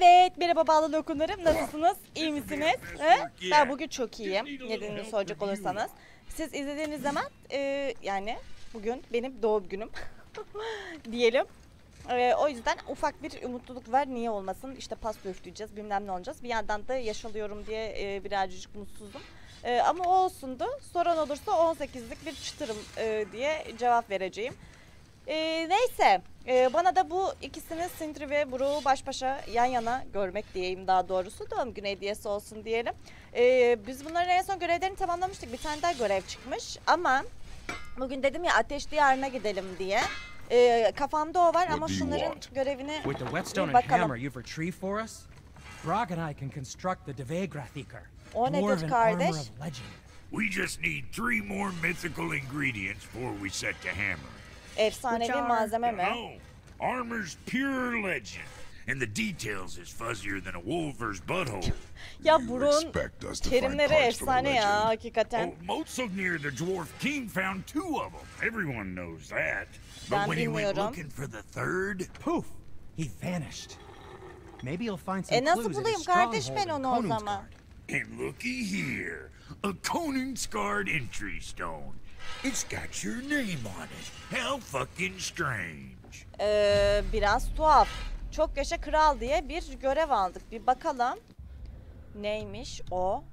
Evet, merhaba bağlı okunlarım. Nasılsınız? İyi misiniz? Ben bugün çok iyiyim. Nedenini soracak olursanız. Siz izlediğiniz zaman yani bugün benim doğum günüm diyelim. O yüzden ufak bir mutluluk var. Niye olmasın? İşte pasta üfleyeceğiz, bilmem ne olacağız. Bir yandan da yaş alıyorum diye birazcık mutsuzdum. Ama o olsundu. Soran olursa 18'lik bir çıtırım diye cevap vereceğim. Neyse, bana da bu ikisini Sindri ve Bro'yu baş başa yan yana görmek diyeyim, daha doğrusu doğum günü hediyesi olsun diyelim. Biz bunların en son görevlerini tamamlamıştık, bir tane daha görev çıkmış ama bugün dedim ya ateş diyarına gidelim diye. Kafamda o var ama şunların görevini bir bakalım. O nedir kardeş? Efsanevi malzeme mi? Ya Bro'nun terimleri efsane ya, hakikaten. Ben bilmiyorum. Nasıl bulayım kardeş ben onu o zaman? And looky here, a Koningsgard entry stone. It's got your name on it. How fucking strange. Biraz tuhaf. Çok yaşa kral diye bir görev aldık. Bir bakalım. Neymiş o?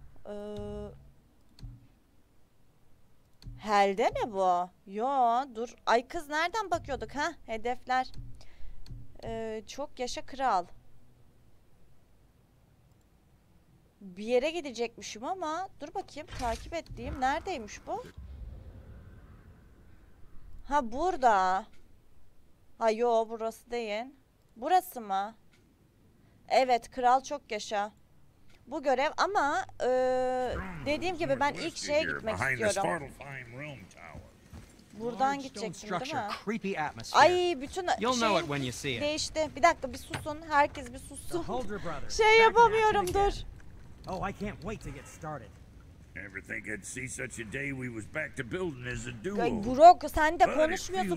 Helde mi bu? Yo, dur. Ay kız, nereden bakıyorduk ha? Hedefler. Çok yaşa kral. Bir yere gidecekmişim ama dur bakayım, takip ettiğim neredeymiş bu? Ha, burada. Ha yo, burası değil. Burası mı? Evet, kral çok yaşa. Bu görev ama dediğim gibi ben ilk şeye gitmek istiyorum. Buradan gidecektim değil mi? Ay bütün şey değişti. Bir dakika, bir susun. Herkes bir sussun. Şey yapamıyorum, dur. Oh, I can't wait to get started. Never think I'd see such a day. We was back to building as a duo. Bro, sen de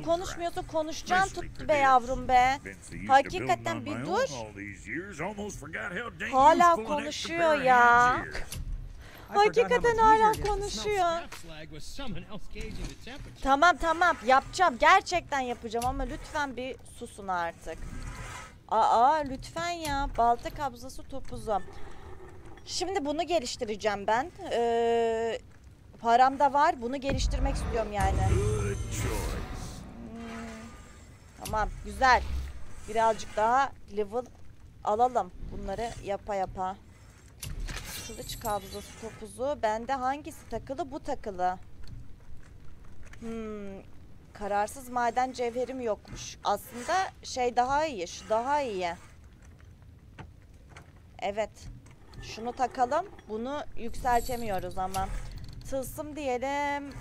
konuşmuyorsun. Konuşacağım tuttu be yavrum be. Hakikaten bir dur. Hala konuşuyor ya. Hakikaten hala konuşuyor. Tamam, yapacağım. Gerçekten yapacağım ama lütfen bir susun artık. Aa, lütfen ya. Balta kabzası topuzu. Şimdi bunu geliştireceğim ben. Param da var. Bunu geliştirmek istiyorum yani. Tamam, güzel. Birazcık daha level alalım. Bunları yapa yapa. Kılıç kabzası topuzu. Bende hangisi takılı? Bu takılı. Kararsız maden cevherim yokmuş. Aslında şey daha iyi. Şu daha iyi. Evet. Şunu takalım. Bunu yükseltemiyoruz ama. Tılsım diyelim.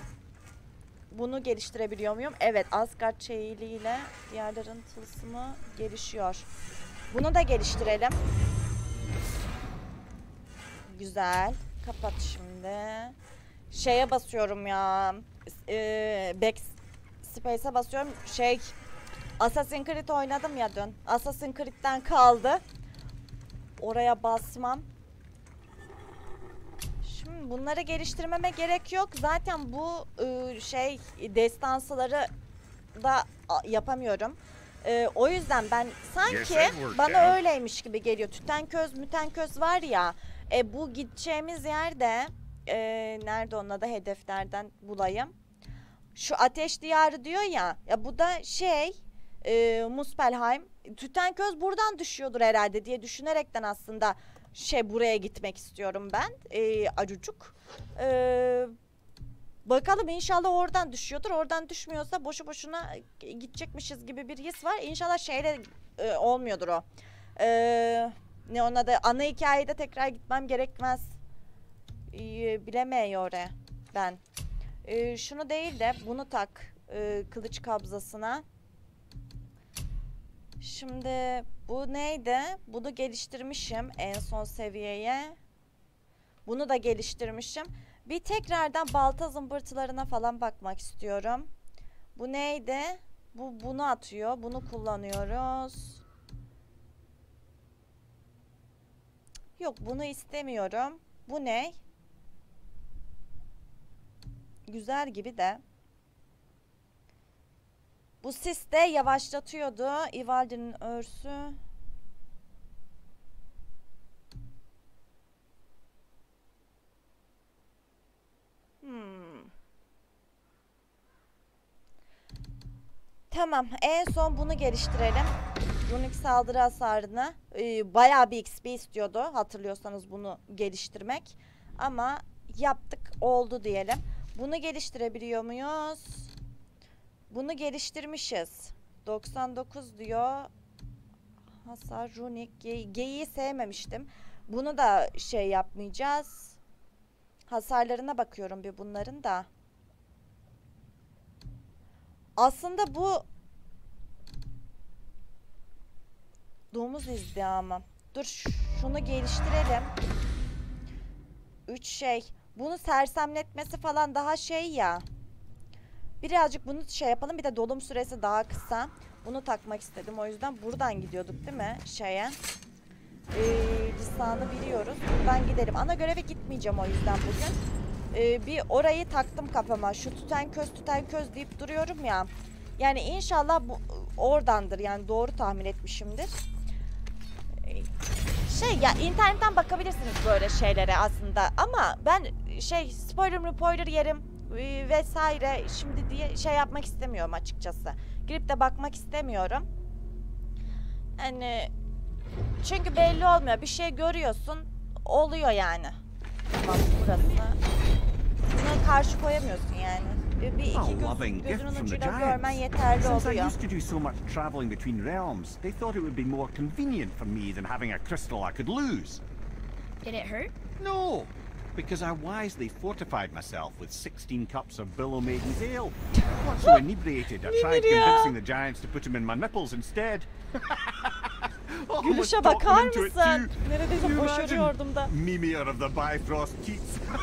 Bunu geliştirebiliyor muyum? Evet. Asgard çeyliğiyle diğerlerin tılsımı gelişiyor. Bunu da geliştirelim. Güzel. Kapat şimdi. Şeye basıyorum ya. Backspace'e basıyorum. Şey. Assassin's Creed oynadım ya dün. Assassin's Creed'den kaldı. Oraya basmam. Şimdi bunları geliştirmeme gerek yok. Zaten bu şey destansıları da yapamıyorum. O yüzden ben sanki bana öyleymiş gibi geliyor. Tütenköz, mütenköz var ya. Bu gideceğimiz yerde nerede, onunla da hedeflerden bulayım. Şu ateş diyarı diyor ya. Ya bu da şey Muspelheim. Tütenköz buradan düşüyordur herhalde diye düşünerekten aslında şey buraya gitmek istiyorum ben. Acucuk. Bakalım, inşallah oradan düşüyordur. Oradan düşmüyorsa boşu boşuna gidecekmişiz gibi bir his var. İnşallah şeyle olmuyordur o. Ne ona da ana hikayede tekrar gitmem gerekmez. Bilemiyor ben. Şunu değil de bunu tak kılıç kabzasına. Şimdi bu neydi? Bunu geliştirmişim en son seviyeye. Bunu da geliştirmişim. Bir tekrardan balta zımbırtılarına falan bakmak istiyorum. Bu neydi? Bu bunu atıyor. Bunu kullanıyoruz. Yok, bunu istemiyorum. Bu ne? Güzel gibi de. Bu sis de yavaşlatıyordu. Ivaldi'nin örsü. Tamam, en son bunu geliştirelim. Runik saldırı hasarını bayağı bir XP istiyordu, hatırlıyorsanız bunu geliştirmek. Ama yaptık, oldu diyelim. Bunu geliştirebiliyor muyuz? Bunu geliştirmişiz. 99 diyor. Hasar runik. Geyiği sevmemiştim. Bunu da şey yapmayacağız. Hasarlarına bakıyorum bir bunların da. Aslında bu domuz izdihamı. Dur şunu geliştirelim. 3 şey. Bunu sersemletmesi falan daha şey ya. Birazcık bunu şey yapalım. Bir de dolum süresi daha kısa. Bunu takmak istedim. O yüzden buradan gidiyorduk değil mi? Şeye. Lisanı biliyoruz. Buradan gidelim. Ana göreve gitmeyeceğim o yüzden bugün. Bir orayı taktım kafama. Şu tüten köz deyip duruyorum ya. Yani inşallah bu oradandır. Yani doğru tahmin etmişimdir. Şey ya, internetten bakabilirsiniz böyle şeylere aslında. Ama ben şey spoiler yerim vesaire şimdi diye şey yapmak istemiyorum açıkçası. Girip de bakmak istemiyorum. Yani çünkü belli olmuyor. Bir şey görüyorsun, oluyor yani. Tamam, burası. Buna karşı koyamıyorsun yani. Bir iki gözünün ucuyla görmen yeterli oluyor. Did it hurt? No, because I wisely fortified myself with 16 cups of Billow Maiden's ale. Once so inebriated, I tried convincing the giants to put him in my nipples instead. Gülüşe bakar mısın? Neredeyse boşarıyordum da. Mimir of the Bifrost Teats.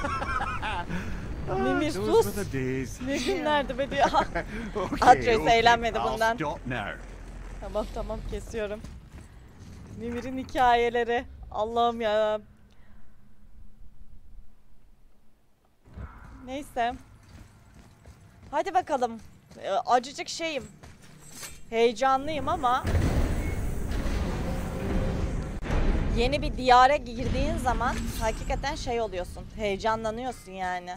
Mimir sus. Ne günlerdi be diyor. Atreus eğlenmedi bundan. Tamam kesiyorum. Mimir'in hikayeleri. Allah'ım ya. Neyse. Hadi bakalım. Acıcık şeyim. Heyecanlıyım ama. Yeni bir diyara girdiğin zaman hakikaten şey oluyorsun, heyecanlanıyorsun yani.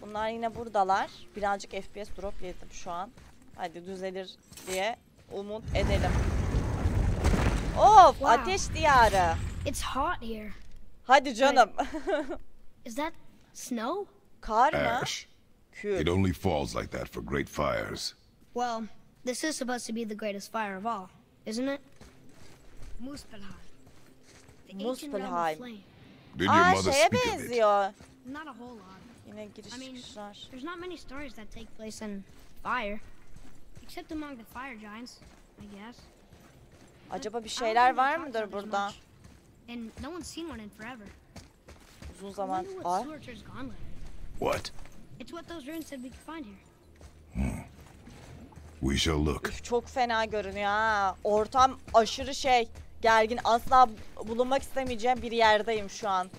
Bunlar yine buradalar. Birazcık FPS drop yedim şu an. Hadi düzelir diye umut edelim. Of, wow. Ateş diyarı. It's hot here. Hadi canım. Is that snow? Kar mı? Kül. It only falls like that for great fires. Well, this is supposed to be the greatest fire of all, isn't it? Muspelheim. Aa, şeye benziyor. Yine giriş çıkışlar. Acaba bir şeyler var mıdır burada? Uzun zaman var. What? We shall look. Üf, çok fena görünüyor ha. Ortam aşırı şey. Gergin, asla bulunmak istemeyeceğim bir yerdeyim şu an.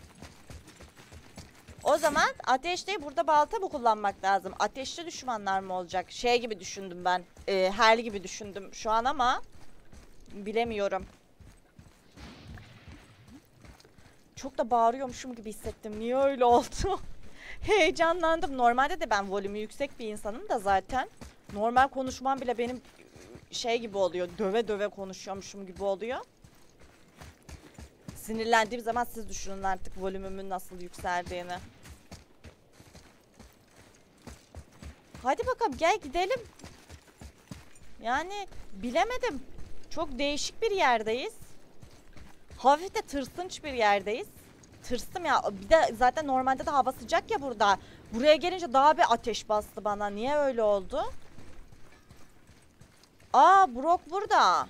O zaman ateşte burada balta mı kullanmak lazım? Ateşli düşmanlar mı olacak? Şey gibi düşündüm ben. Hell gibi düşündüm şu an ama bilemiyorum. Çok da bağırıyormuşum gibi hissettim. Niye öyle oldu? Heyecanlandım. Normalde de ben volümü yüksek bir insanım da zaten. Normal konuşmam bile benim şey gibi oluyor. Döve konuşuyormuşum gibi oluyor. Sinirlendiğim zaman siz düşünün artık volümümün nasıl yükseldiğini. Hadi bakalım, gel gidelim. Yani bilemedim. Çok değişik bir yerdeyiz. Hafif de tırsınç bir yerdeyiz. Tırstım ya. Bir de zaten normalde de hava sıcak ya burada. Buraya gelince daha bir ateş bastı bana. Niye öyle oldu? Aa, Brock burada.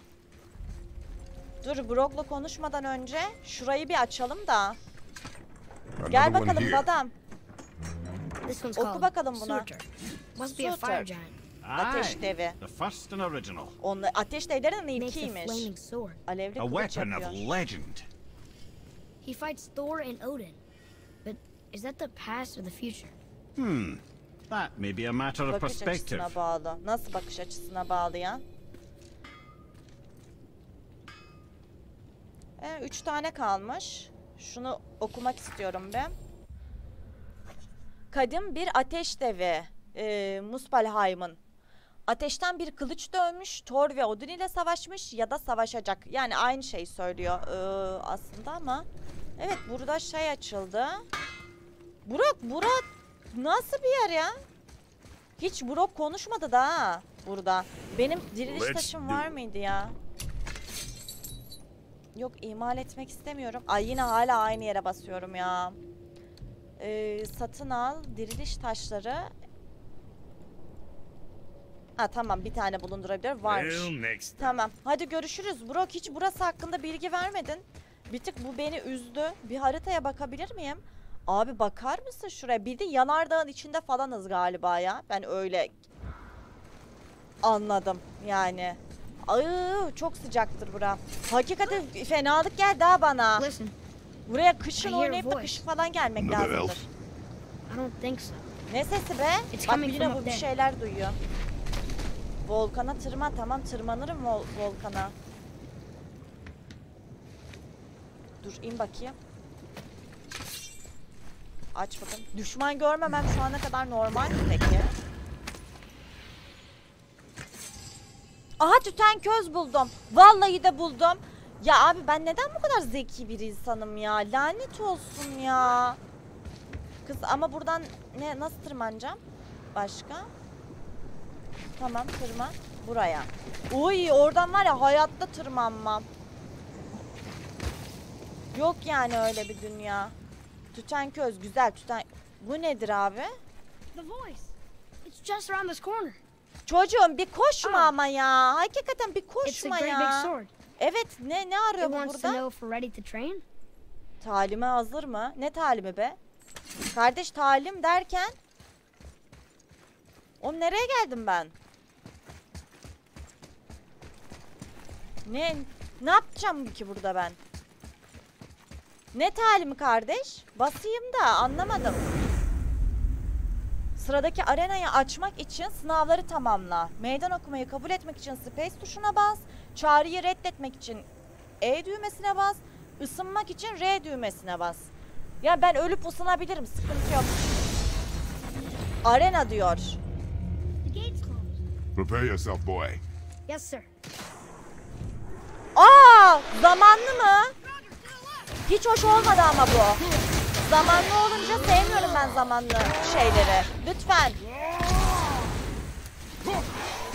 Dur, Brock'la konuşmadan önce şurayı bir açalım da. Gel bakalım adam. Oku bakalım buna. Surtur. Ateş devi. Ateş devlerinin ilkiymiş. Alevli kılıç yapıyor. He fights Thor and Odin. But is that the past or the future? That may be a matter of perspective. Bakış açısına bağlı. Nasıl bakış açısına bağlı ya? 3 tane kalmış. Şunu okumak istiyorum ben. Kadim bir ateş devi, Muspelheim'ın. Ateşten bir kılıç dövmüş, Thor ve Odin ile savaşmış ya da savaşacak. Yani aynı şeyi söylüyor aslında ama. Evet, burada şey açıldı. Burak nasıl bir yer ya? Hiç Burak konuşmadı da burada. Benim diriliş taşım var mıydı ya? Yok, imal etmek istemiyorum. Ay, yine hala aynı yere basıyorum ya. Satın al diriliş taşları. Ha tamam, bir tane bulundurabilir. Varmış. Tamam, hadi görüşürüz. Bro, hiç burası hakkında bilgi vermedin. Bir tık bu beni üzdü. Bir haritaya bakabilir miyim? Abi bakar mısın şuraya? Bir de yanardağın içinde falanız galiba ya. Ben öyle anladım yani. Ayy, çok sıcaktır bura. Hakikaten fenalık geldi ha bana. Buraya kışın oynayıp da kışın falan gelmek lazımdır. Ne sesi be? Bak yine bu bir şeyler duyuyor. Volkana tırman, tamam tırmanırım volkana. Dur in bakayım. Aç bakalım. Düşman görmemem şu ana kadar normal mi peki? Aha, tüten köz buldum. Vallahi de buldum. Ya abi ben neden bu kadar zeki bir insanım ya? Lanet olsun ya. Kız ama buradan nasıl tırmanacağım? Başka? Tamam, tırman. Buraya. Uy, oradan var ya hayatta tırmanmam. Yok yani öyle bir dünya. Tüten köz güzel, tüten... Bu nedir abi? Çocuğum bir koşma ama ya. Hakikaten bir koşma ya. Evet, ne arıyor bu burada? Talime hazır mı? Ne talimi be? Kardeş, talim derken... Oğlum nereye geldim ben? Ne yapacağım ki burada ben? Ne talimi kardeş? Basayım da anlamadım. Sıradaki arenayı açmak için sınavları tamamla. Meydan okumayı kabul etmek için space tuşuna bas. Çağrıyı reddetmek için E düğmesine bas. Isınmak için R düğmesine bas. Ya ben ölüp ısınabilirim, sıkıntı yok. Arena diyor. Prepare yourself, boy. Yes, sir. Aa, zamanlı mı? Hiç hoş olmadı ama bu. Zamanlı olunca sevmiyorum ben zamanlı şeyleri. Lütfen.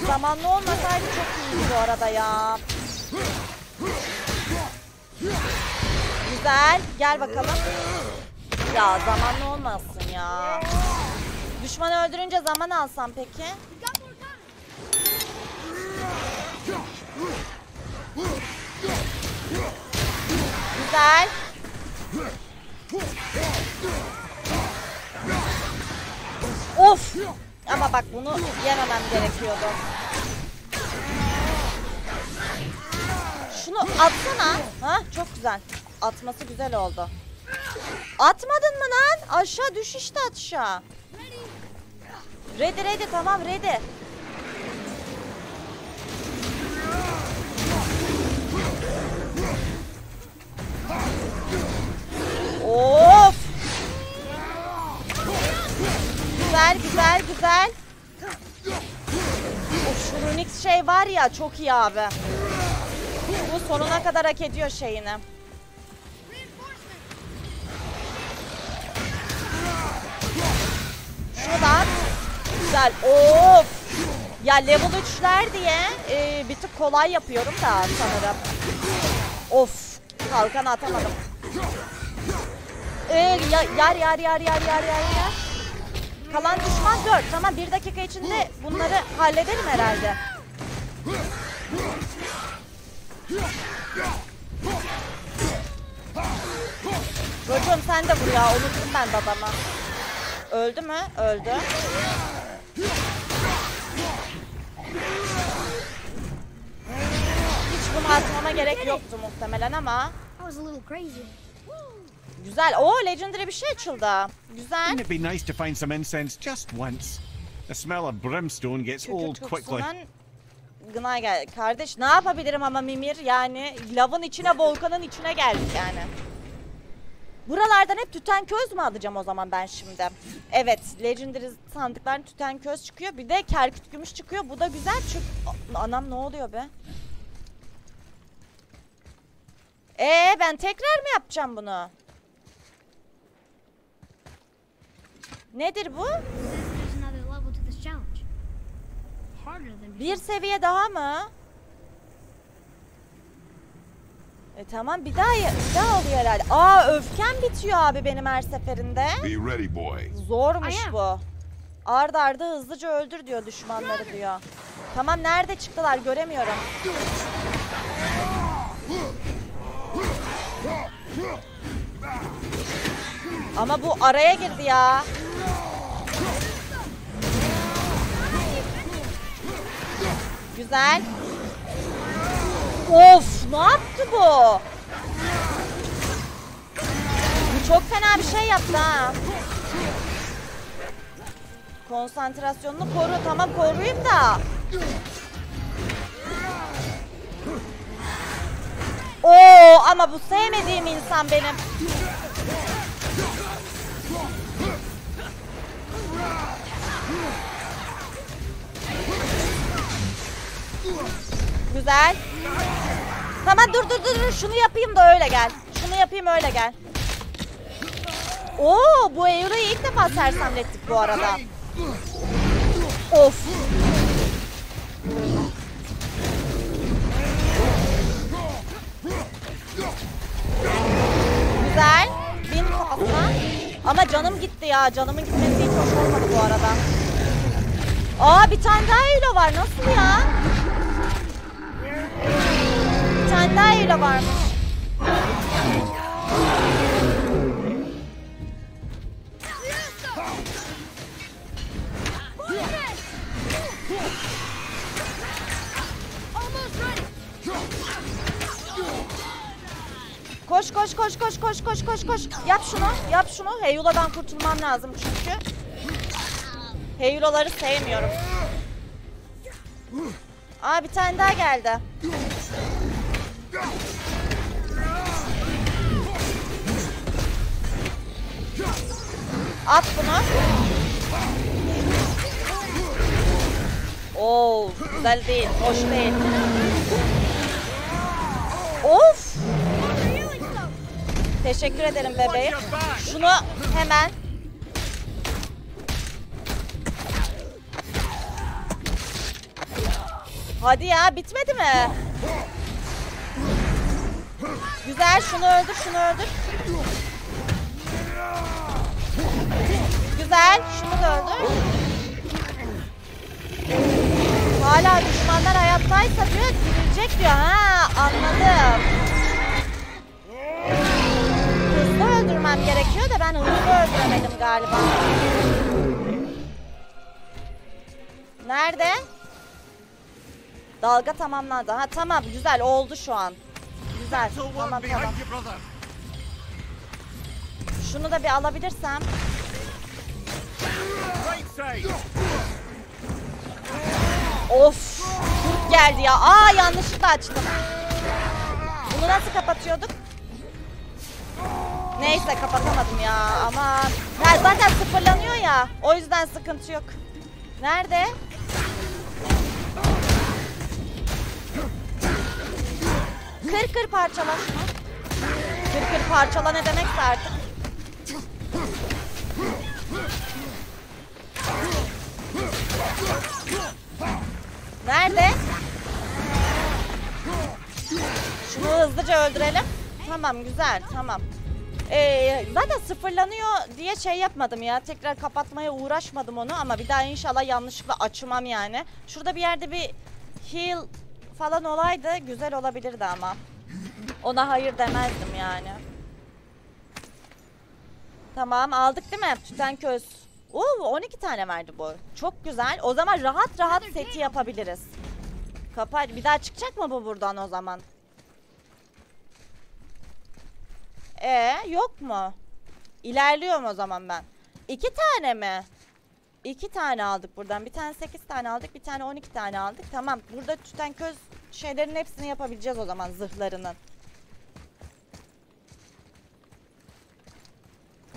Zamanlı olmasaydı çok iyiydi bu arada ya. Güzel. Gel bakalım. Ya zamanlı olmasın ya. Düşmanı öldürünce zaman alsam peki? Güzel. Of! Ama bak bunu yememem gerekiyordu. Şunu atsana. Ha, çok güzel. Atması güzel oldu. Atmadın mı lan? Aşağı düş işte, aşağı. Ready tamam, ready. Of! Güzel. Şu runik şey var ya, çok iyi abi. Bu sonuna kadar hak ediyor şeyini. Şuradan. Güzel. Of! Ya level 3'ler diye bir tık kolay yapıyorum da sanırım. Of! Kalkan atamadım. Yar. Kalan düşman 4. Tamam, 1 dakika içinde bunları halledelim herhalde. Çocuğum sen de vur ya. Unuttum ben babama. Öldü mü? Öldü. Hiç bunu atmama gerek yoktu muhtemelen ama. Güzel. Oo, legendary bir şey açıldı. Güzel. Wouldn't it be nice to find some incense just once? The smell of brimstone gets old quickly. Gına gel. Kardeş ne yapabilirim ama Mimir? Yani lavın içine, volkanın içine geldik yani. Buralardan hep tüten köz mü alacağım o zaman ben şimdi? Evet. Legendary sandıkların tüten köz çıkıyor. Bir de kerküt gümüş çıkıyor. Bu da güzel çünkü... Anam ne oluyor be? Ben tekrar mı yapacağım bunu? Nedir bu? Bir seviye daha mı? Tamam, bir daha oluyor herhalde. Öfkem bitiyor abi benim her seferinde. Zormuş bu. Arda arda hızlıca öldür diyor düşmanları diyor. Tamam, nerede çıktılar göremiyorum. Ama bu araya girdi ya. Güzel. Of, ne yaptı bu? Bu çok fena bir şey yaptı ha. Konsantrasyonunu koru. Tamam, koruyayım da. Ama bu sevmediğim insan benim. Güzel. Tamam, dur. Şunu yapayım da öyle gel. Bu Euro'yu ilk defa sersemlettik bu arada. Of. Güzel. Bin kafla. Ama canım gitti ya. Canımın gitmesi hiç hoş olmadı bu arada. Bir tane daha Euro var. Nasıl ya? Bir tane daha Euro varmış. Koş. Yap şunu. Heyula'dan kurtulmam lazım çünkü. Heyula'ları sevmiyorum. Bir tane daha geldi. At bunu. Güzel değil, hoş değil. Of! Teşekkür ederim bebeğim. Şunu hemen. Hadi ya, bitmedi mi? Güzel, şunu öldür. Güzel, şunu da öldür. Hala düşmanlar hayattaysa diyor, dirilecek diyor. Anladım. Hızlı öldürmem gerekiyor da ben hızlı öldüremedim galiba. Nerede? Dalga tamamlandı. Tamam, güzel oldu şu an. Güzel. Tamam. Şunu da bir alabilirsem. Of. Kurt geldi ya. Yanlışlıkla açtım. Bunu nasıl kapatıyorduk? Neyse, kapatamadım ya. Aman. Ya zaten sıfırlanıyor ya. O yüzden sıkıntı yok. Nerede? Kır parçala şunu. Kır parçala ne demekse artık. Nerede? Şunu hızlıca öldürelim. Tamam, güzel, tamam. Zaten sıfırlanıyor diye şey yapmadım ya. Tekrar kapatmaya uğraşmadım onu ama bir daha inşallah yanlışlıkla açmam yani. Şurada bir yerde bir heal falan olaydı, güzel olabilirdi ama. Ona hayır demezdim yani. Tamam, aldık değil mi? Tüten köz. 12 tane verdi bu. Çok güzel. O zaman rahat seti yapabiliriz. Bir daha çıkacak mı bu buradan o zaman? Yok mu? İlerliyorum o zaman ben. 2 tane mi? 2 tane aldık buradan. Bir tane 8 tane aldık. Bir tane 12 tane aldık. Tamam. Burada tüten köz şeylerin hepsini yapabileceğiz o zaman, zırhlarının.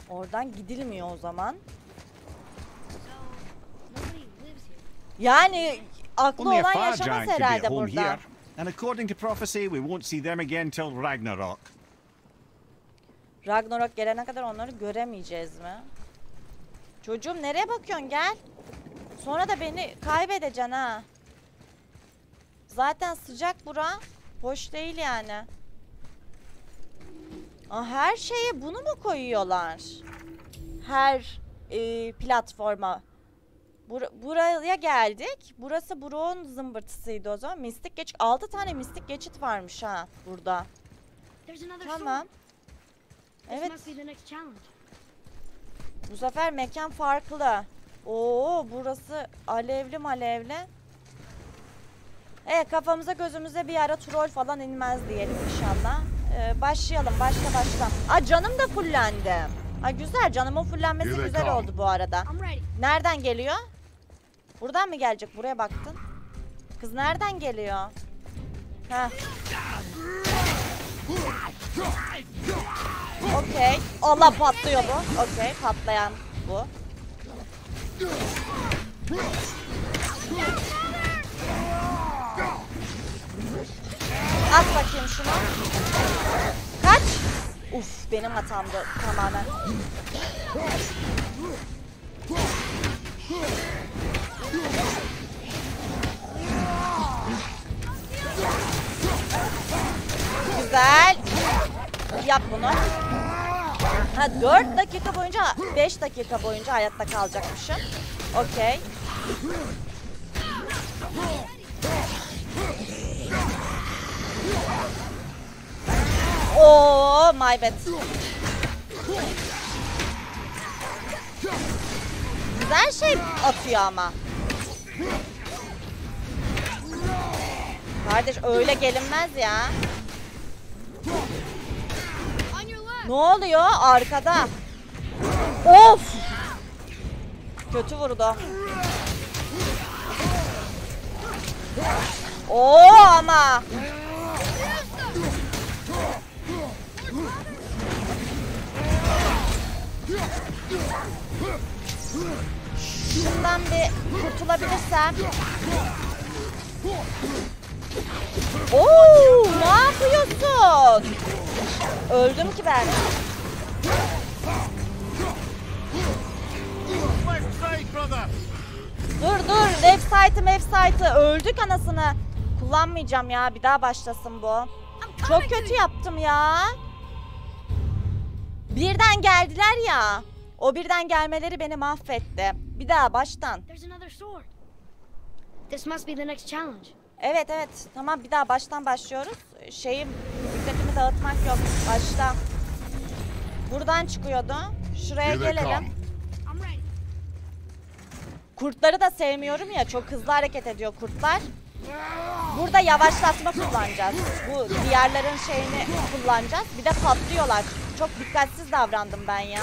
Oradan gidilmiyor o zaman. Yani aklı olan yaşamaz herhalde burada. And according to prophecy, we won't see them again till Ragnarok. Ragnarok gelene kadar onları göremeyeceğiz mi? Çocuğum nereye bakıyorsun, gel. Sonra da beni kaybedeceksin ha. Zaten sıcak bura. Hoş değil yani. Aa, her şeye bunu mu koyuyorlar? Her platforma. Buraya geldik. Burası Bro'nun zımbırtısıydı o zaman. Mistik geçit. 6 tane mistik geçit varmış ha burada. Tamam. Evet. Bu sefer mekan farklı. Oo, burası alevli malevli. Kafamıza gözümüze bir ara troll falan inmez diyelim inşallah. Başlayalım. Başla. Aa, canım da fullendi. Aa, güzel, canımın fullenmesi güzel oldu bu arada. Nereden geliyor? Buradan mı gelecek? Buraya baktın. Kız nereden geliyor? Heh. Okey. Allah, patlıyor bu. Okey, patlayan bu. At bakayım şunu. Kaç. Uf, benim hatamdı tamamen. Güzel. Yap bunu. Ha, 4 dakika boyunca, 5 dakika boyunca hayatta kalacakmışım. Okey. Oo, my bad. Güzel şey atıyor ama. Kardeş öyle gelinmez ya. Ne oluyor arkada? Of! Kötü vurdu. Oo ama. Şundan bir kurtulabilirsem. Oo, ne yapıyorsun? Öldüm ki ben. Dur. Website'ı öldük anasını. Kullanmayacağım ya. Bir daha başlasın bu. Çok kötü yaptım ya. Birden geldiler ya. O birden gelmeleri beni mahvetti. Bir daha baştan. Evet. Tamam, bir daha baştan başlıyoruz. Dikkatimi dağıtmak yok. Başla. Buradan çıkıyordu. Şuraya gelelim. Kurtları da sevmiyorum ya. Çok hızlı hareket ediyor kurtlar. Burada yavaşlatma kullanacağız. Bu diğerlerin şeyini kullanacağız. Bir de patlıyorlar. Çok dikkatsiz davrandım ben ya.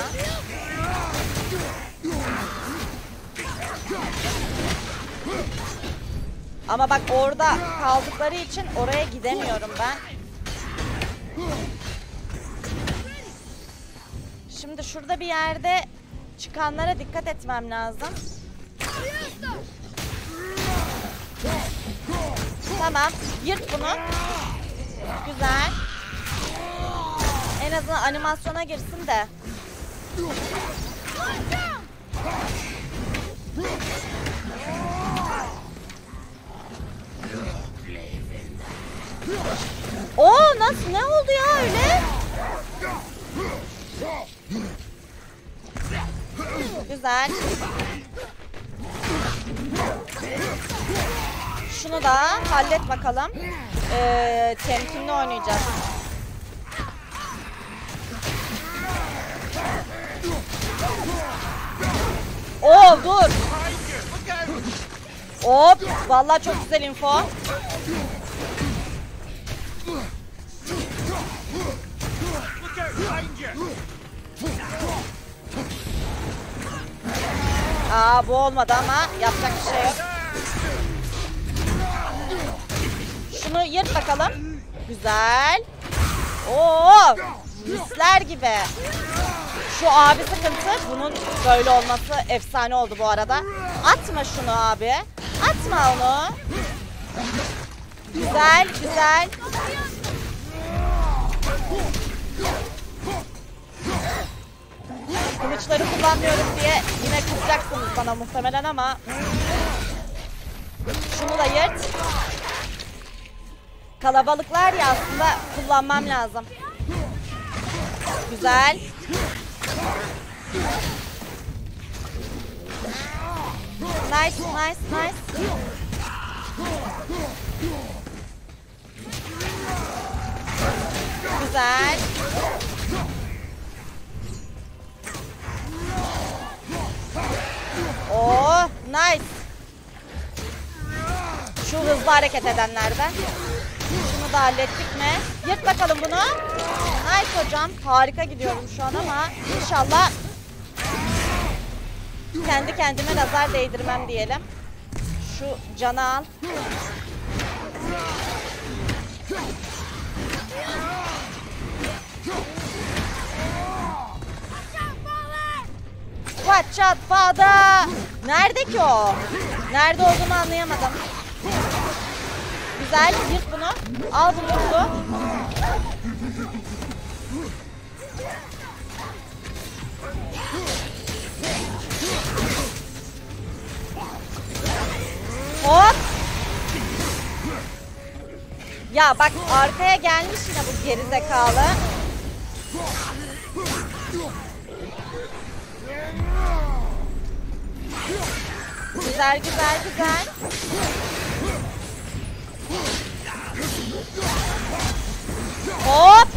Ama bak orada kaldıkları için oraya gidemiyorum ben. Şimdi şurada bir yerde çıkanlara dikkat etmem lazım. Tamam, yırt bunu. Güzel. En azından animasyona girsin de. Oo, nasıl, ne oldu ya öyle? Güzel. Şunu da hallet bakalım. Temkinli oynayacağız. Oo, dur. Hop, vallahi çok güzel info. Aa, bu olmadı ama yapacak bir şey yok. Şunu yırt bakalım. Güzel. Oo, misler gibi. Şu abi sıkıntı. Bunun böyle olması efsane oldu bu arada. Atma şunu abi. Atma onu. Güzel, güzel. Kılıçları kullanmıyoruz diye yine kızacaksınız bana muhtemelen ama. Şunu da yırt. Kalabalıklar ya, aslında kullanmam lazım. Güzel. Nice, nice, nice. Güzel. Oo, nice. Şu hızlı hareket edenlerden. Şunu da hallettik mi? Yırt bakalım bunu. Nice hocam. Harika gidiyorum şu an ama inşallah kendi kendime nazar değdirmem diyelim. Şu canı al. Watch out Fada. Nerede ki o? Nerede olduğunu anlayamadım. Güzel, yırt bunu. Al bunu mutlu. Hop. Ya bak arkaya gelmiş yine bu gerizekalı. Güzel, güzel, güzel. Hop.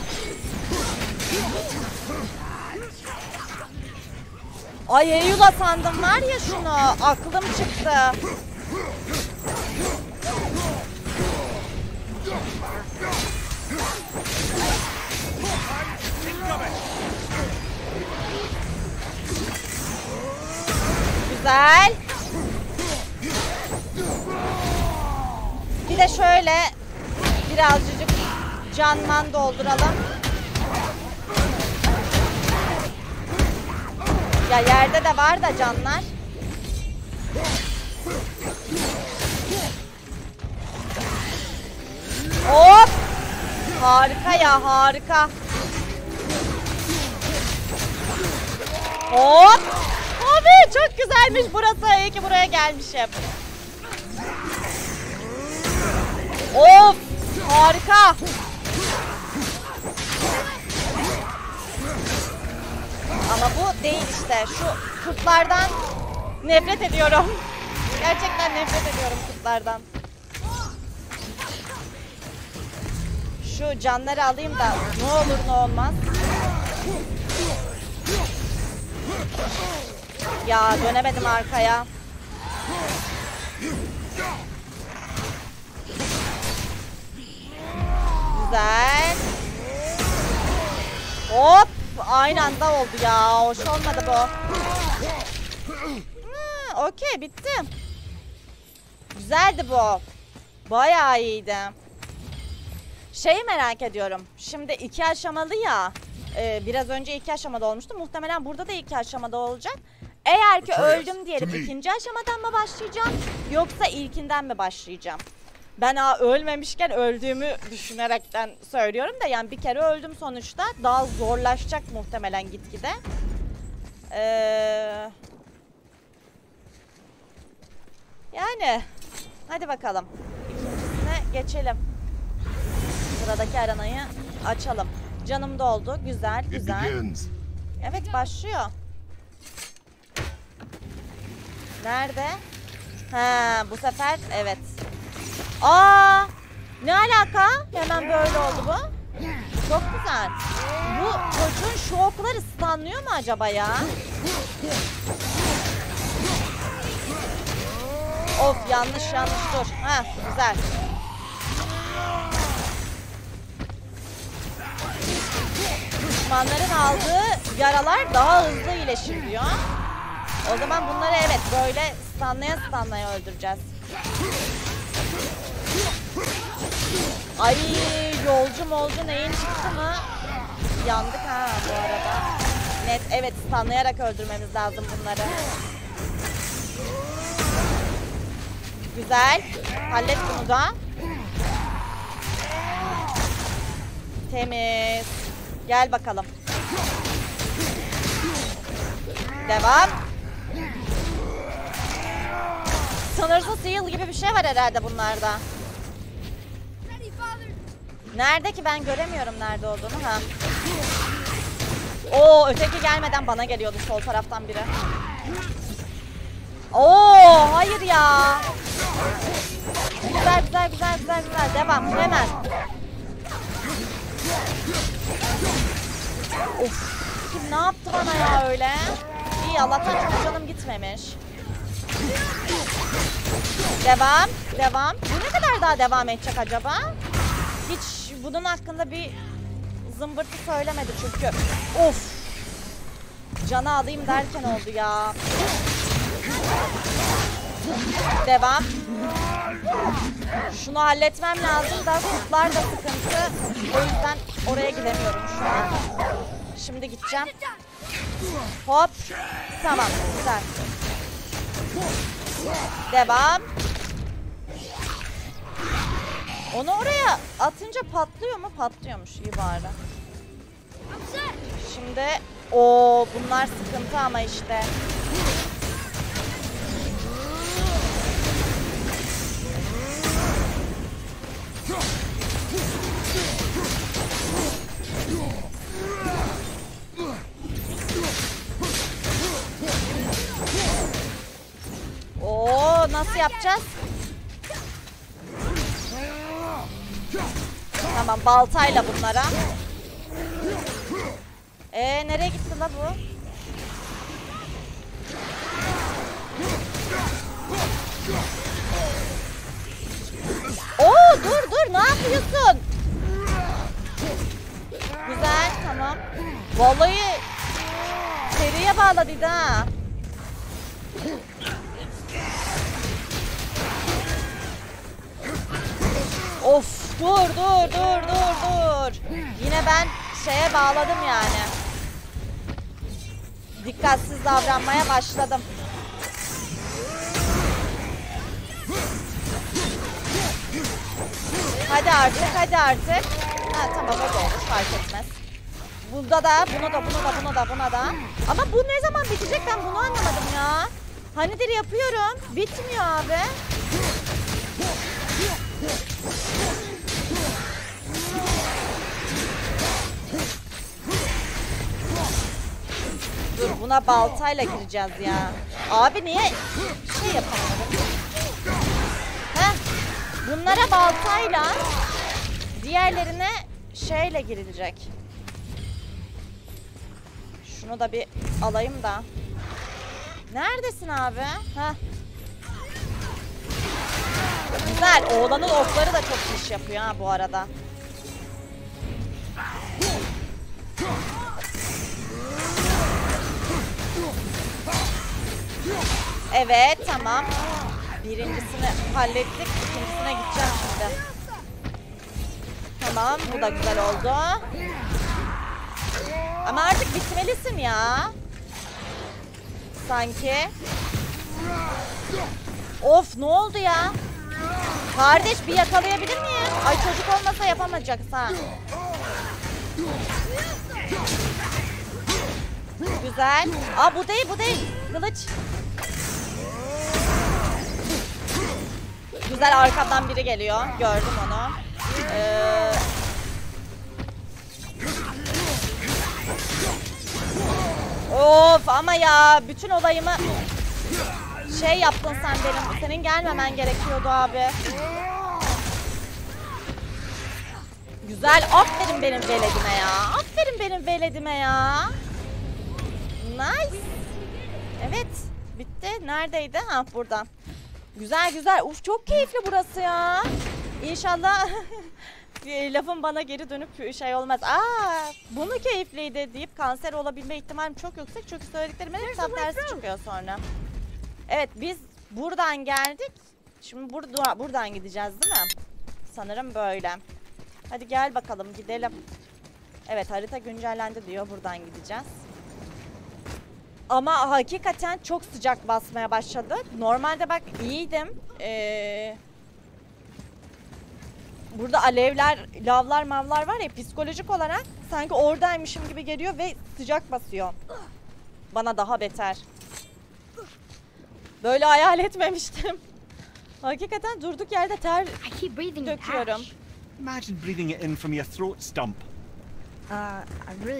Ay Eyula sandım var ya şunu. Aklım çıktı. Güzel. Bir de şöyle birazcık canman dolduralım. Ya yerde de var da canlar. Hop! Harika ya, harika. Hop! Abi çok güzelmiş burası. İyi ki buraya gelmişim. Of! Harika. Ama bu değil işte. Şu kurtlardan nefret ediyorum. Gerçekten nefret ediyorum kurtlardan. Şu canları alayım da ne olur ne olmaz. Ya dönemedim arkaya. Güzel. Hop. Aynı anda oldu ya. Hoş olmadı bu. Okey, bitti. Güzeldi bu. Bayağı iyiydi. Şeyi merak ediyorum. Şimdi iki aşamalı ya. Biraz önce iki aşamada olmuştu. Muhtemelen burada da iki aşamada olacak. Eğer ki öldüm diyelim ikinci aşamadan mı başlayacağım? Yoksa ilkinden mi başlayacağım? Ben ölmemişken öldüğümü düşünerekten söylüyorum da yani bir kere öldüm sonuçta. Daha zorlaşacak muhtemelen gitgide. Yani hadi bakalım. İkincisine geçelim. Sıradaki aranayı açalım. Canım doldu. Güzel, güzel. Evet, başlıyor. Nerede? Ha, bu sefer evet. Aa, ne alaka? Hemen böyle oldu bu. Çok güzel. Bu çocuğun şu okları ıslanıyor mu acaba ya? Of, yanlış yanlış dur. Ha, güzel. Düşmanların aldığı yaralar daha hızlı iyileşiyor. O zaman bunları evet böyle stunlaya stunlaya öldüreceğiz. Ay yolcu molcu neyin çıktı mı? Yandık ha bu arada. Net evet stunlayarak öldürmemiz lazım bunları. Güzel. Hallet bunu da. Temiz. Gel bakalım. Devam. Sınırsız heal gibi bir şey var herhalde bunlarda. Nerede ki ben göremiyorum nerede olduğunu ha. Oo öteki gelmeden bana geliyordu sol taraftan biri. Oo hayır ya. Güzel güzel güzel güzel güzel devam hemen. Of. Kim ne yaptı bana ya öyle? İyi Allah'tan çok canım gitmemiş. Devam devam. Bu ne kadar daha devam edecek acaba? Hiç bunun hakkında bir zımbırtı söylemedi çünkü. Of. Canı alayım derken oldu ya. Devam. Şunu halletmem lazım da kurtlar da sıkıntı. O yüzden oraya gidemiyorum şu an. Şimdi gideceğim. Hop. Tamam. Güzel. Devam. Onu oraya atınca patlıyor mu? Patlıyormuş. İyi bari. Şimdi o bunlar sıkıntı ama işte. Oo nasıl yapacağız? Tamam baltayla bunlara. Nereye gitti la bu? Oo dur dur ne yapıyorsun? Güzel tamam. Vallahi seriye bağladıydı ha. Of dur dur dur dur dur. Yine ben şeye bağladım yani. Dikkatsiz davranmaya başladım. Hadi artık hadi artık. Ha tamam o da olur fark etmez. Bunda da buna da buna da buna da buna da. Ama bu ne zaman bitecek ben bunu anlamadım ya. Hanidir yapıyorum. Bitmiyor abi. Dur buna baltayla gireceğiz ya. Abi niye şey yapamadım? Heh. Bunlara baltayla, diğerlerine şeyle girilecek. Şunu da bir alayım da. Neredesin abi? Heh. Güzel. Oğlanın okları da çok iş yapıyor ha bu arada. Evet tamam. Birincisini hallettik. İkincisine gideceğim şimdi. Tamam bu da güzel oldu. Ama artık bitmelisin ya. Sanki. Of ne oldu ya? Kardeş bir yakalayabilir miyim? Ay çocuk olmasa yapamayacaksın ha. Güzel. Aa bu değil bu değil. Kılıç. Güzel arkadan biri geliyor. Gördüm onu. Of ama ya bütün olayımı şey yaptın sen benim. Senin gelmemen gerekiyordu abi. Güzel. Aferin benim veledime ya. Aferin benim veledime ya. Nice. Evet. Bitti. Neredeydi? Ha buradan. Güzel güzel. Uf çok keyifli burası ya. İnşallah lafın bana geri dönüp şey olmaz. Aa, bunu keyifliydi deyip kanser olabilme ihtimalim çok yüksek çünkü söylediklerime hep tam tersi çıkıyor sonra. Evet biz buradan geldik. Şimdi buradan gideceğiz değil mi? Sanırım böyle. Hadi gel bakalım gidelim. Evet harita güncellendi diyor, buradan gideceğiz. Ama hakikaten çok sıcak basmaya başladı. Normalde bak iyiydim. Burada alevler, lavlar, mavlar var ya, psikolojik olarak sanki oradaymışım gibi geliyor ve sıcak basıyor. Bana daha beter. Böyle hayal etmemiştim. Hakikaten durduk yerde ter döküyorum. Imagine breathing it in from your throat stump.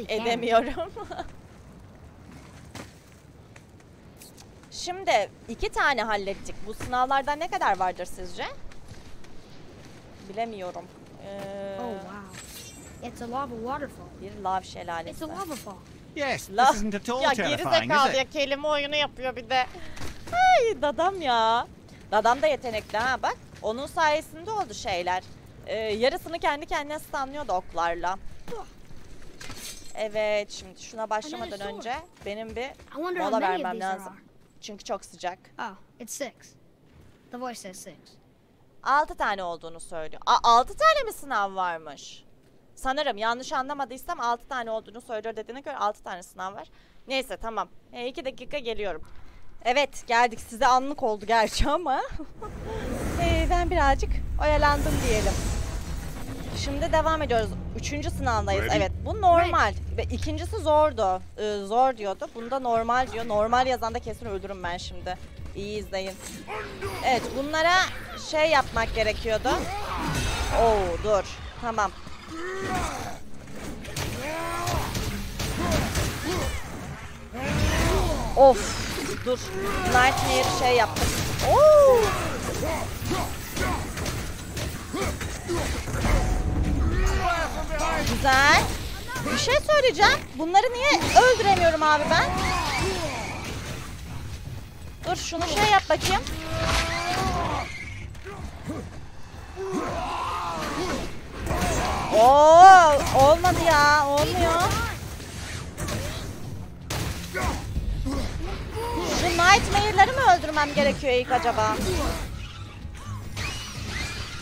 Edemiyorum. Şimdi 2 tane hallettik. Bu sınavlardan ne kadar vardır sizce? Bilemiyorum. Oh wow. It's a lava waterfall. Bir lav şelalesi. It's a lava fall. Yes. This isn't at all terrifying, is it? Ya gerizekalı ya, kelime oyunu yapıyor bir de. Ay dadam ya. Dadam da yetenekli ha bak. Onun sayesinde oldu şeyler. Yarısını kendi kendine stunlıyordu oklarla. Evet şimdi şuna başlamadan önce benim bir mola vermem lazım. Çünkü çok sıcak. Oh, it's 6. The voice says 6. 6 tane olduğunu söylüyor. 6 tane mi sınav varmış? Sanırım yanlış anlamadıysam 6 tane olduğunu söylüyor dediğine göre 6 tane sınav var. Neyse tamam. 2 dakika geliyorum. Evet geldik, size anlık oldu gerçi ama. Ben birazcık oyalandım diyelim. Şimdi devam ediyoruz. 3. sınavdayız. Evet bu normal. Ve 2.'si zordu. Zor diyordu. Bunda normal diyor. Normal yazanda kesin öldürürüm ben şimdi. İyi izleyin. Evet bunlara şey yapmak gerekiyordu. Oo dur. Tamam. Of. Dur. Nightmare şey yaptık. Oo. Güzel. Bir şey söyleyeceğim. Bunları niye öldüremiyorum abi ben? Dur şunu şey yap bakayım. Oo, olmadı ya. Olmuyor. Şu nightmare'ları mı öldürmem gerekiyor ilk acaba?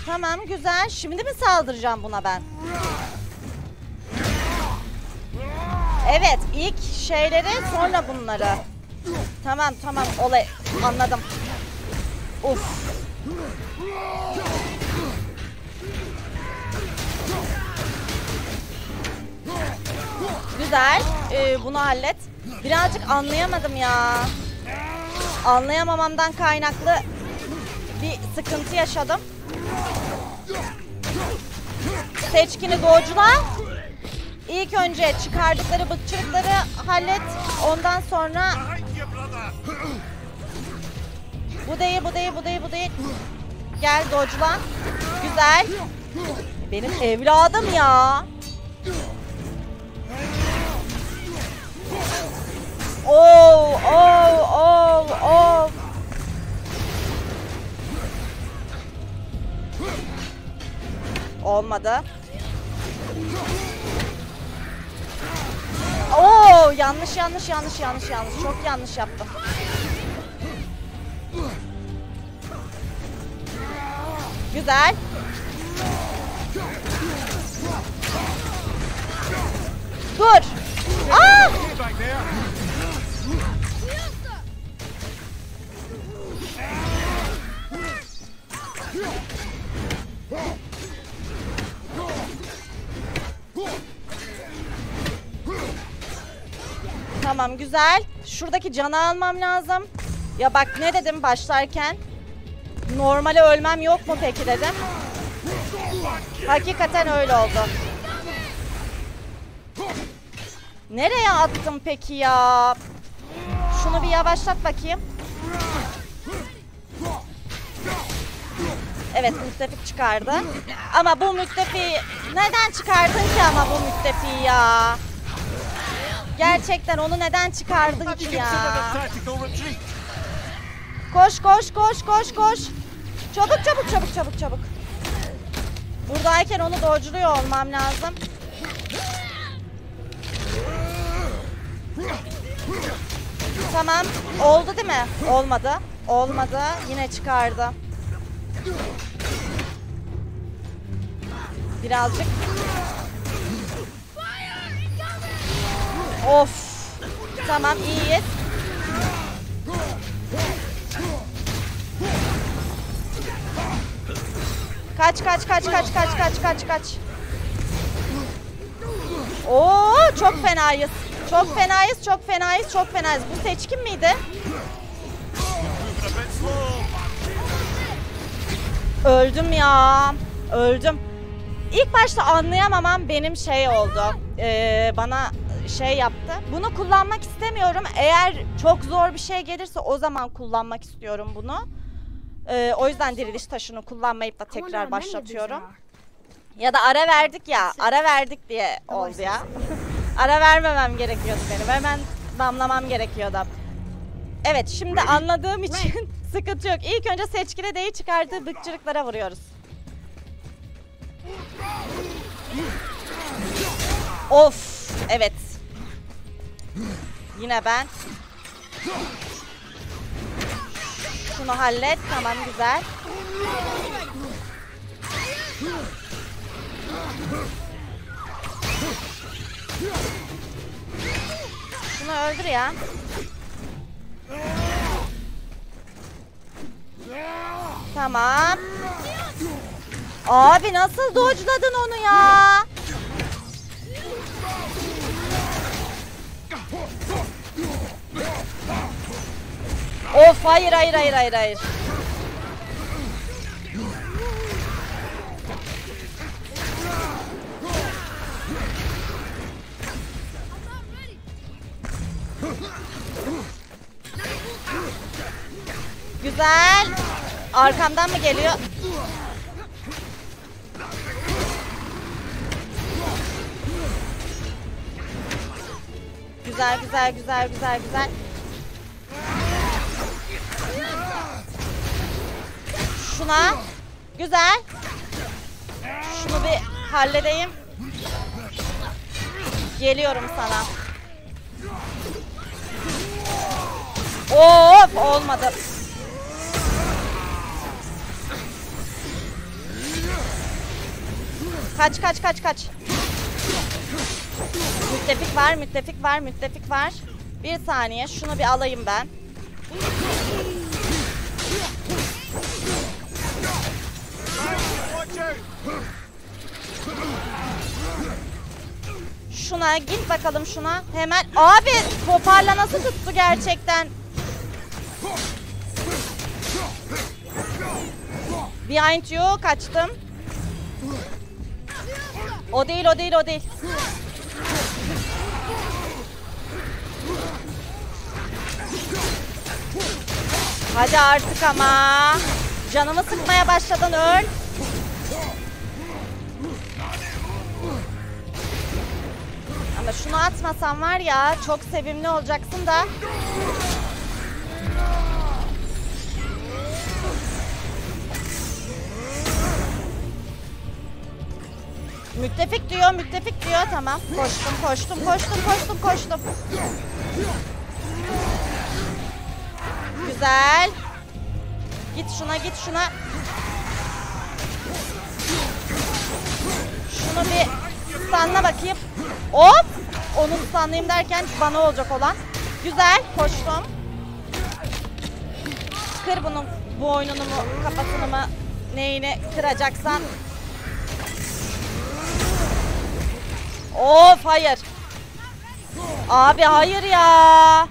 Tamam güzel. Şimdi mi saldıracağım buna ben? Evet ilk şeyleri sonra bunları. Tamam tamam olay anladım. Uf. Güzel. Bunu hallet. Birazcık anlayamadım ya. Anlayamamamdan kaynaklı bir sıkıntı yaşadım. Seçkini doğucula. İlk önce çıkardıkları bıkçırıkları hallet. Ondan sonra bu değil, bu değil, bu değil, bu değil. Gel doğucula. Güzel. Benim evladım ya. Oh, oh, oh, oh. Olmadı. Oo yanlış yanlış yanlış yanlış yanlış. Çok yanlış yaptım. Güzel. Dur. Aa! Tamam güzel. Şuradaki canı almam lazım. Ya bak ne dedim başlarken? Normale ölmem yok mu peki dedim. Hakikaten öyle oldu. Nereye attım peki ya? Şunu bir yavaşlat bakayım. Evet müttefik çıkardı. Ama bu müttefiği... Neden çıkardın ki ama bu müttefiği ya? Gerçekten onu neden çıkardın ki ya? Koş koş koş koş koş. Çabuk çabuk çabuk çabuk çabuk. Buradayken onu dodge'luyor olmam lazım. Tamam. Oldu değil mi? Olmadı. Olmadı. Yine çıkardı. Birazcık. Of. Tamam, iyiyiz. Kaç. Oo, çok fenayız. Çok fenayız. Bu seçkin miydi? Öldüm ya. Öldüm. İlk başta anlayamamam benim şey oldu. Bana şey yaptı. Bunu kullanmak istemiyorum. Eğer çok zor bir şey gelirse o zaman kullanmak istiyorum bunu. O yüzden diriliş taşını kullanmayıp da tekrar başlatıyorum. Ya da ara verdik ya. Ara verdik diye oldu ya. Ara vermemem gerekiyordu benim. Hemen damlamam gerekiyordu. Evet, şimdi anladığım için sıkıntı yok. İlk önce seçkili D'yi çıkardığı bıkçırıklara vuruyoruz. Of, evet. Yine ben. Şunu hallet. Tamam, güzel. Şunu öldür ya. Tamam. Abi nasıl dodge'ladın onu ya? Of, hayır. Güzel. Arkamdan mı geliyor? Güzel. Şuna. Güzel. Şunu bir halledeyim. Geliyorum sana. Of, olmadı. Kaç. Müttefik var. Bir saniye, şunu bir alayım ben. Şuna git bakalım, şuna. Hemen. Abi toparla, nasıl tuttu gerçekten. Behind you, kaçtım. O değil. Hadi artık ama. Canımı sıkmaya başladın, öl. Ama şunu atmasan var ya, çok sevimli olacaksın da. Müttefik diyor. Tamam. Koştum. Güzel. Git şuna. Şunu bir stunla bakayım. Hop! Onu stunlayayım derken bana olacak olan. Güzel. Koştum. Kır bunun boynunu mu, kafasını mı, neyini kıracaksan. Of, hayır. Abi hayır ya.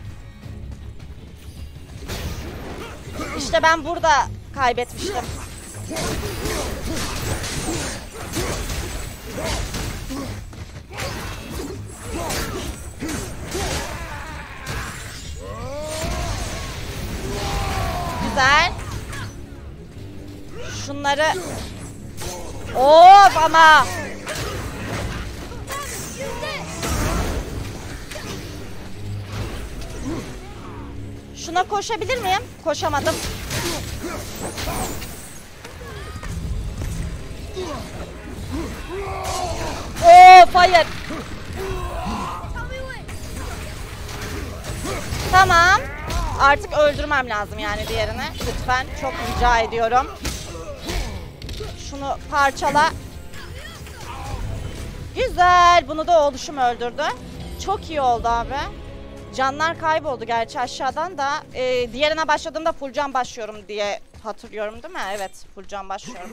İşte ben burada kaybetmiştim. Güzel. Şunları. Of ama. Şuna koşabilir miyim? Koşamadım. Tamam. Artık öldürmem lazım yani diğerini. Lütfen çok rica ediyorum. Şunu parçala. Güzel. Bunu da oğluşum öldürdü. Çok iyi oldu abi. Canlar kayboldu gerçi aşağıdan da. Diğerine başladığımda full can başlıyorum diye hatırlıyorum değil mi? Evet, full can başlıyorum.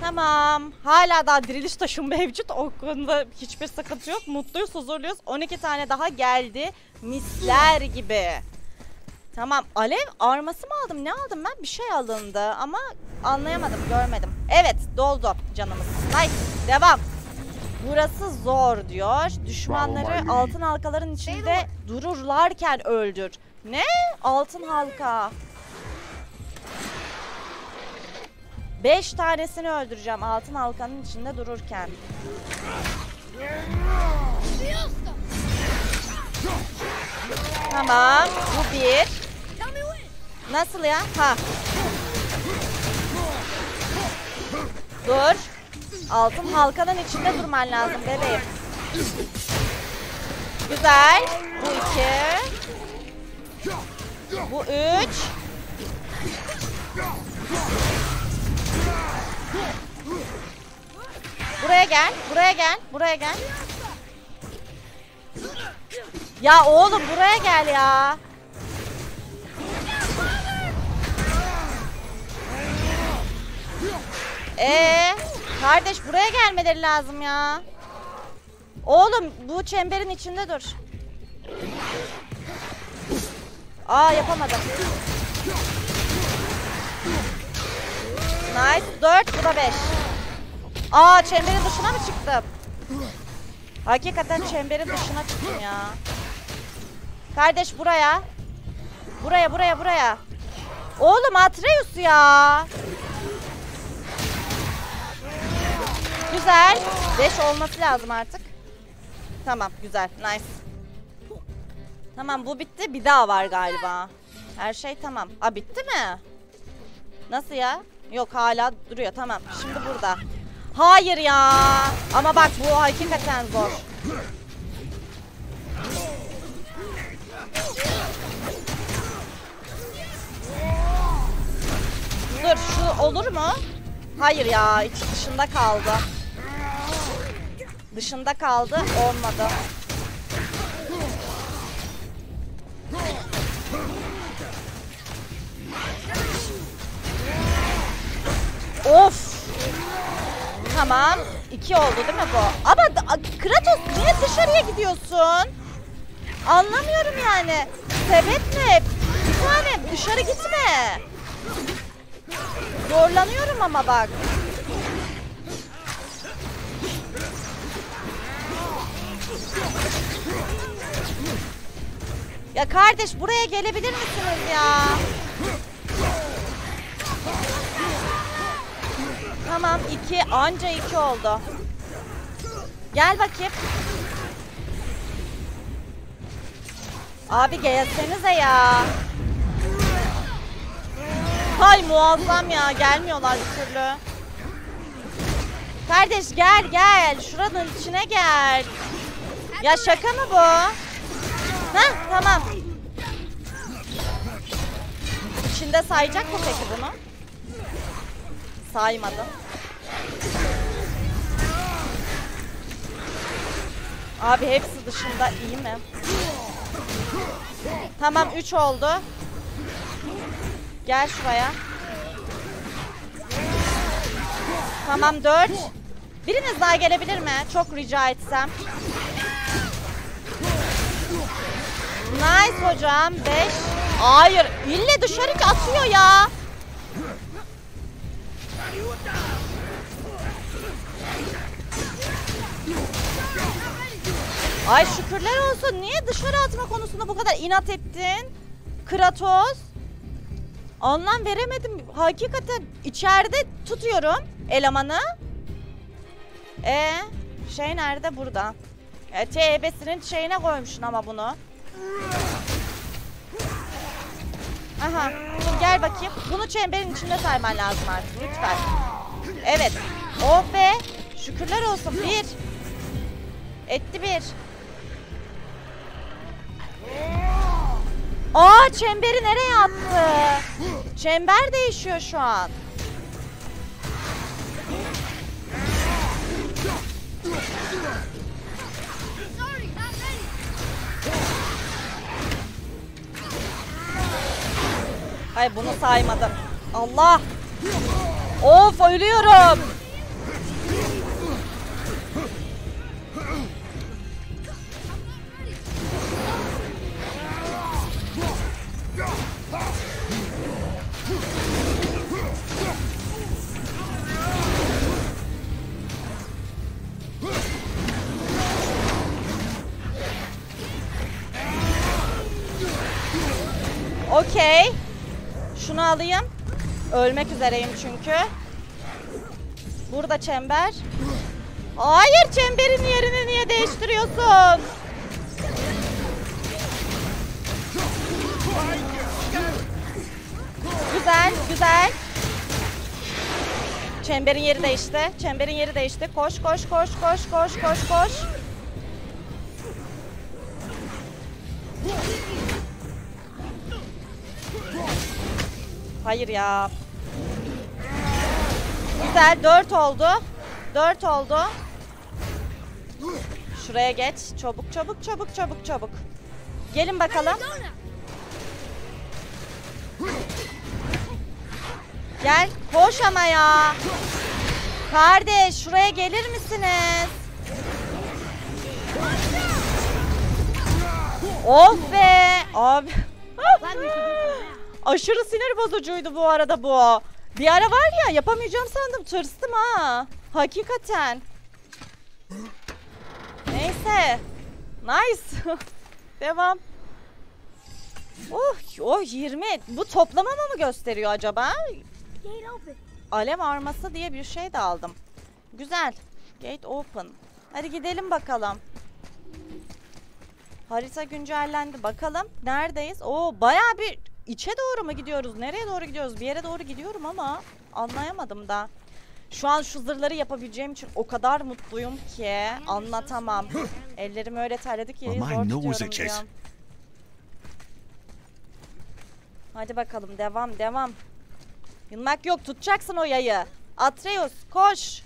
Tamam. Hala daha diriliş taşım mevcut. O konuda hiçbir sıkıntı yok. Mutluyuz, huzurluyuz. 12 tane daha geldi. Misler gibi. Tamam. Alev arması mı aldım? Ne aldım ben? Bir şey alındı ama anlayamadım, görmedim. Evet, doldu canımız. Haydi, devam. Burası zor diyor. Düşmanları altın halkaların içinde dururlarken öldür. Ne? Altın halka. 5 tanesini öldüreceğim altın halkanın içinde dururken. Tamam. Bu bir. Nasıl ya? Ha. Dur. Altın halkanın içinde durman lazım bebeğim. Güzel. Bu iki. Bu üç. Buraya gel, buraya gel, buraya gel. Ya oğlum buraya gel ya. Kardeş buraya gelmeleri lazım ya. Oğlum bu çemberin içinde dur. Aa yapamadım. Nice. 4, bu da 5. Aa çemberin dışına mı çıktım? Hakikaten çemberin dışına çıktım ya. Kardeş buraya. Buraya, buraya, buraya. Oğlum Atreus ya. Güzel. 5 olması lazım artık. Tamam güzel. Nice. Tamam bu bitti. Bir daha var galiba. Her şey tamam. Aa bitti mi? Nasıl ya? Yok hala duruyor. Tamam. Şimdi burada. Hayır ya. Ama bak bu hakikaten zor. Dur şu olur mu? Hayır ya. İç dışında kaldı. Dışında kaldı. Olmadı. Of. Tamam. 2 oldu değil mi bu? Ama Kratos niye dışarıya gidiyorsun? Anlamıyorum yani. Sebep ne? Bir tane dışarı gitme. Zorlanıyorum ama bak. Ya kardeş buraya gelebilir misiniz ya? Tamam 2, anca 2 oldu. Gel bakayım. Abi gelsenize ya. Hay muazzam ya, gelmiyorlar bir türlü. Kardeş gel gel, şuranın içine gel. Ya şaka mı bu? Heh tamam. İçinde sayacak mı peki bunu? Saymadım. Abi hepsi dışında, iyi mi? Tamam 3 oldu. Gel şuraya. Tamam 4. Biriniz daha gelebilir mi? Çok rica etsem. Nice hocam. 5. Hayır. İlle dışarı atıyor ya. Ay şükürler olsun. Niye dışarı atma konusunda bu kadar inat ettin? Kratos. Anlam veremedim. Hakikaten içeride tutuyorum elemanı. Şey nerede? Burada. TB'sinin şeyine koymuşsun ama bunu. Aha. Gel bakayım. Bunu çemberin içinde sayman lazım artık. Lütfen. Evet. Oh be. Şükürler olsun. 1. Etti 1. Aa, çemberi nereye attı? Çember değişiyor şu an. Ay, bunu saymadım. Allah! Of, ölüyorum. Okey. Şunu alayım. Ölmek üzereyim çünkü. Burada çember. Hayır, çemberin yerini niye değiştiriyorsun? Güzel, güzel. Çemberin yeri değişti. Çemberin yeri değişti. Koş, koş, koş, koş, koş, koş, koş. Hayır ya. Güzel, 4 oldu. 4 oldu. Şuraya geç. Çabuk, çabuk, çabuk, çabuk, çabuk. Gelin bakalım. Gel. Koş ama ya. Kardeş, şuraya gelir misiniz? Of be. Abi. Aşırı sinir bozucuydu bu arada bu. Bir ara var ya, yapamayacağım sandım. Tırstım ha. Hakikaten. Neyse. Nice. Devam. Oh, oh, 20. Bu toplama mı gösteriyor acaba? Alev arması diye bir şey de aldım. Güzel. Gate open. Hadi gidelim bakalım. Harita güncellendi. Bakalım neredeyiz? Oo, bayağı bir... İçe doğru mu gidiyoruz? Nereye doğru gidiyoruz? Bir yere doğru gidiyorum ama anlayamadım da. Şu an şu zırları yapabileceğim için o kadar mutluyum ki anlatamam. Ellerim öyle terledi ki zor tutuyorum diyorum. Hadi bakalım, devam, devam. Yılmak yok, tutacaksın o yayı. Atreus, koş.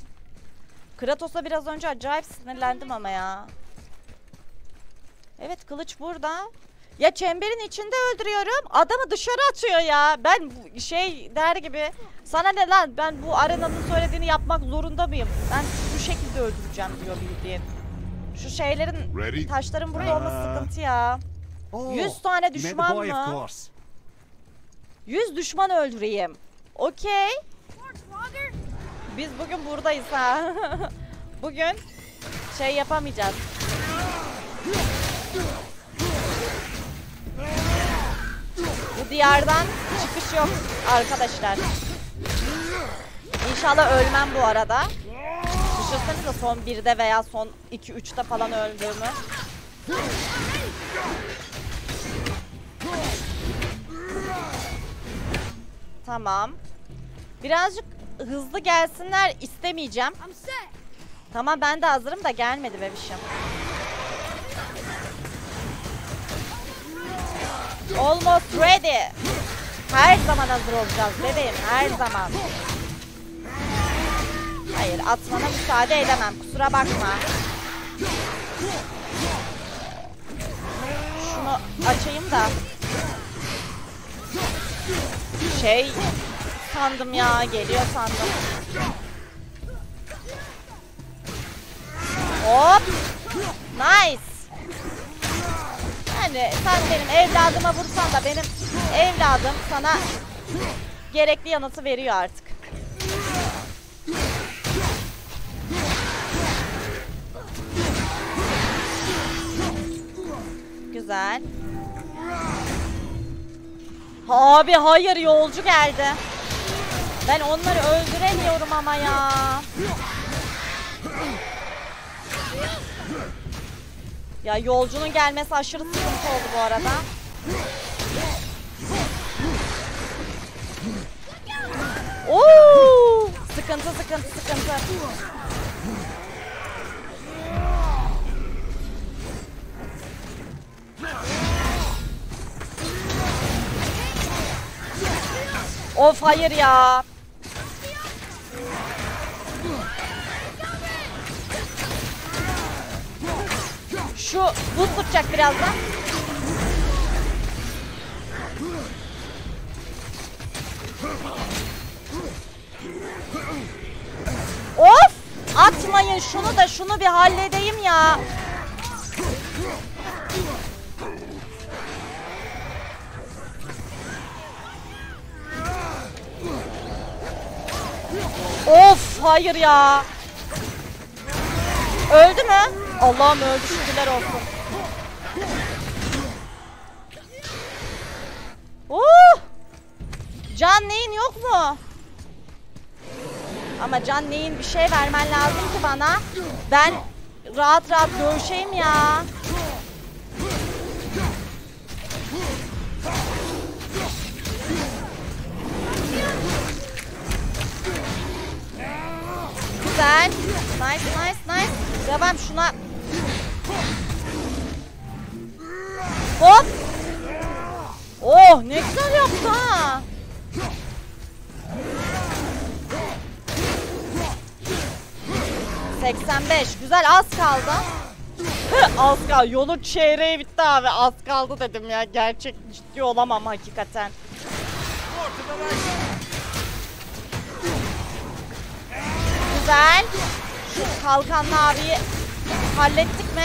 Kratos'a biraz önce acayip sinirlendim ama ya. Evet, kılıç burada. Ya çemberin içinde öldürüyorum, adamı dışarı atıyor ya. Ben bu şey der gibi, sana ne lan, ben bu arenanın söylediğini yapmak zorunda mıyım? Ben bu şekilde öldüreceğim diyor bildiğin. Şu şeylerin, taşların burada olması sıkıntı ya. 100 tane düşman mı? 100 düşman öldüreyim. Okey. Biz bugün buradayız ha. Bugün şey yapamayacağız. Bu diyardan çıkış yok arkadaşlar. İnşallah ölmem bu arada. Düşünsenize son 1'de veya son 2-3'te falan öldüğümü. Tamam. Birazcık hızlı gelsinler istemeyeceğim. Tamam, ben de hazırım da gelmedi bebişim. Almost ready. Her zaman hazır olacağız bebeğim, her zaman. Hayır, atmana müsaade edemem, kusura bakma. Şunu açayım da. Şey sandım ya, geliyor sandım. Hop. Nice. Yani sen benim evladıma vursan da benim evladım sana gerekli yanıtı veriyor artık. Güzel. Abi hayır, yolcu geldi. Ben onları öldüremiyorum ama ya. Ya yolcunun gelmesi aşırı sıkıntı oldu bu arada. Oo! Sıkıntı, sıkıntı, sıkıntı. Of hayır ya. Şu buz tutacak birazdan. Of! Atmayın şunu da, şunu bir halledeyim ya. Of hayır ya. Öldü mü? Allah'ım öldü, şükürler olsun. Can neyin yok mu? Ama can neyin bir şey vermen lazım ki bana. Ben rahat rahat dövüşeyim ya. Güzel. Nice nice nice. Devam şuna. Hop. Oh ne güzel yaptı ha. %85 güzel, az kaldı. Az kaldı, yolun çeyreği bitti abi, az kaldı dedim ya, gerçek ciddi olamam hakikaten. Güzel. Şu kalkanlı abiyi hallettik mi?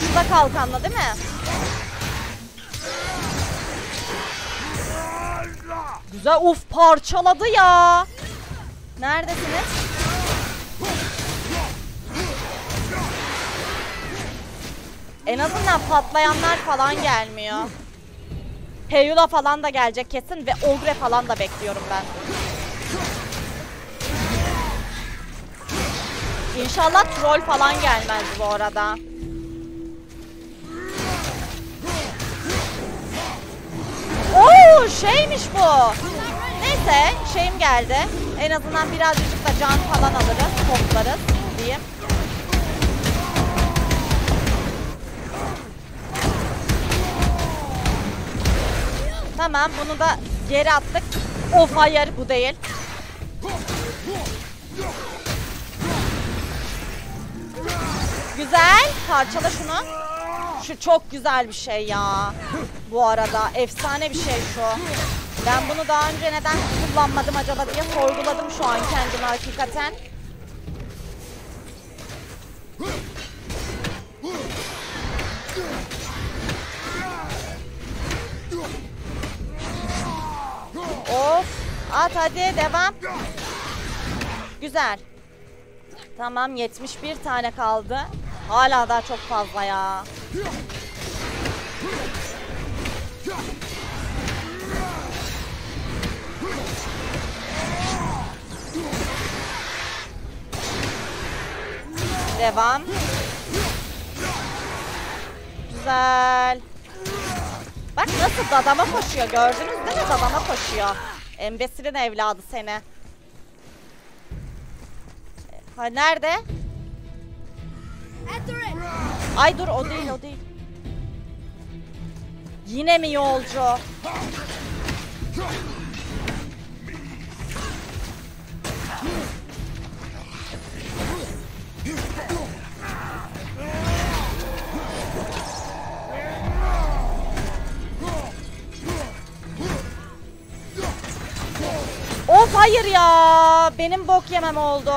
Şurada kalkanla değil mi? Güzel, uf parçaladı ya. Neredesiniz? En azından patlayanlar falan gelmiyor. Heyula falan da gelecek kesin ve ogre falan da bekliyorum ben. İnşallah troll falan gelmez bu arada. Oo şeymiş bu. Neyse şeyim geldi. En azından birazcık da can falan alırız, toplarız diyeyim. Tamam bunu da geri attık. Of hayır bu değil. Güzel, parçala şunu. Şu çok güzel bir şey ya. Bu arada efsane bir şey şu. Ben bunu daha önce neden kullanmadım acaba diye sorguladım şu an kendimi hakikaten. Of, at hadi devam. Güzel. Tamam 71 tane kaldı. Hala daha çok fazla ya. Devam. Güzel. Bak nasıl dadama koşuyor, gördünüz değil mi, dadama koşuyor. Embesilin evladı seni. Ha nerede? Ay dur o değil, o değil. Yine mi yolcu? Of hayır ya. Benim bok yemem oldu.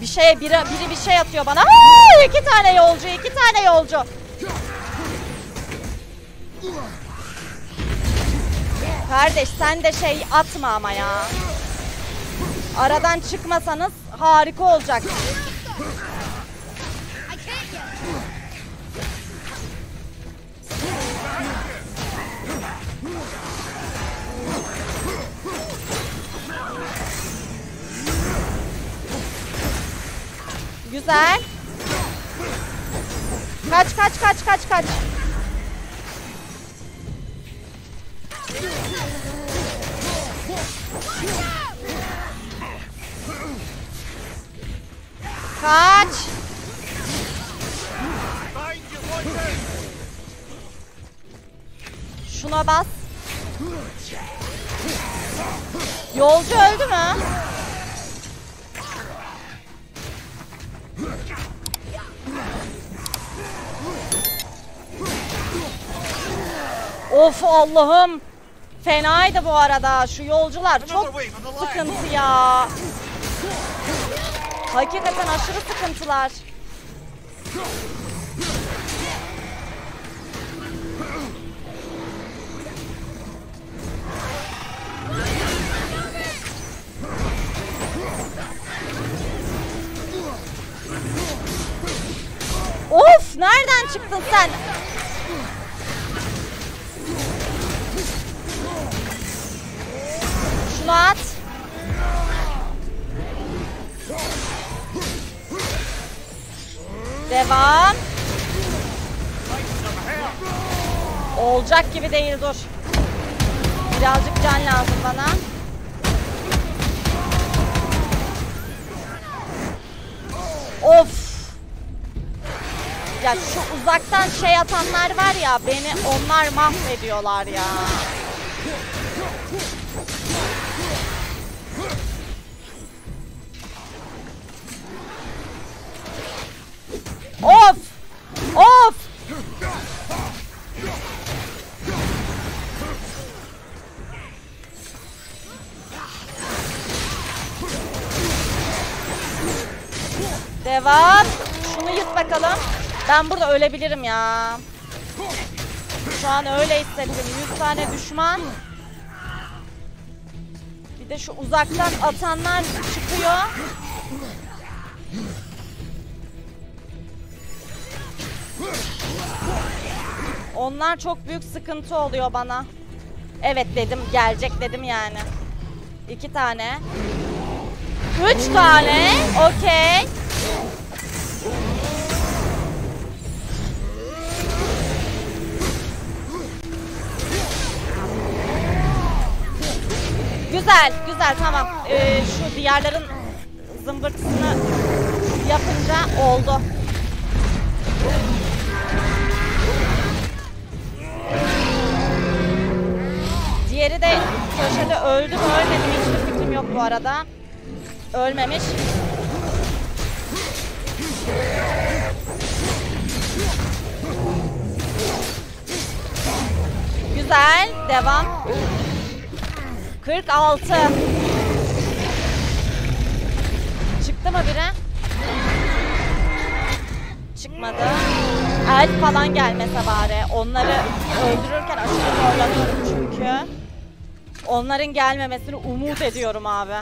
Bir şeye biri bir şey atıyor bana. Aa, iki tane yolcu, iki tane yolcu. Kardeş sen de şey atma ama ya. Aradan çıkmasanız harika olacak. Güzel. Kaç kaç kaç kaç kaç. Şuna bas. Yolcu öldü mü? Of Allah'ım. Fenaydı bu arada. Şu yolcular çok sıkıntı ya. Hakikaten aşırı sıkıntılar. Of! Nereden çıktın sen? Şunu at. Devam. Olacak gibi değil, dur. Birazcık can lazım bana. Of. Ya şu uzaktan şey atanlar var ya, beni onlar mahvediyorlar ya. Of! Of! Devam. Şunu yut bakalım. Ben burada ölebilirim ya. Şu an öyle hissettim. 100 tane düşman. Bir de şu uzaktan atanlar çıkıyor. Onlar çok büyük sıkıntı oluyor bana. Evet dedim, gelecek dedim yani. 2 tane. 3 tane. Okey. Güzel, güzel, tamam. Şu diğerlerin zımbırtısını yapınca oldu. Diğeri de köşede öldü mü ölmedi mi hiçbir fikrim yok bu arada. Ölmemiş. Güzel, devam. 46. Çıktı mı biri? Çıkmadı. Elf falan gelmese bari. Onları öldürürken aşırı zorlanıyorum çünkü. Onların gelmemesini umut ediyorum abi.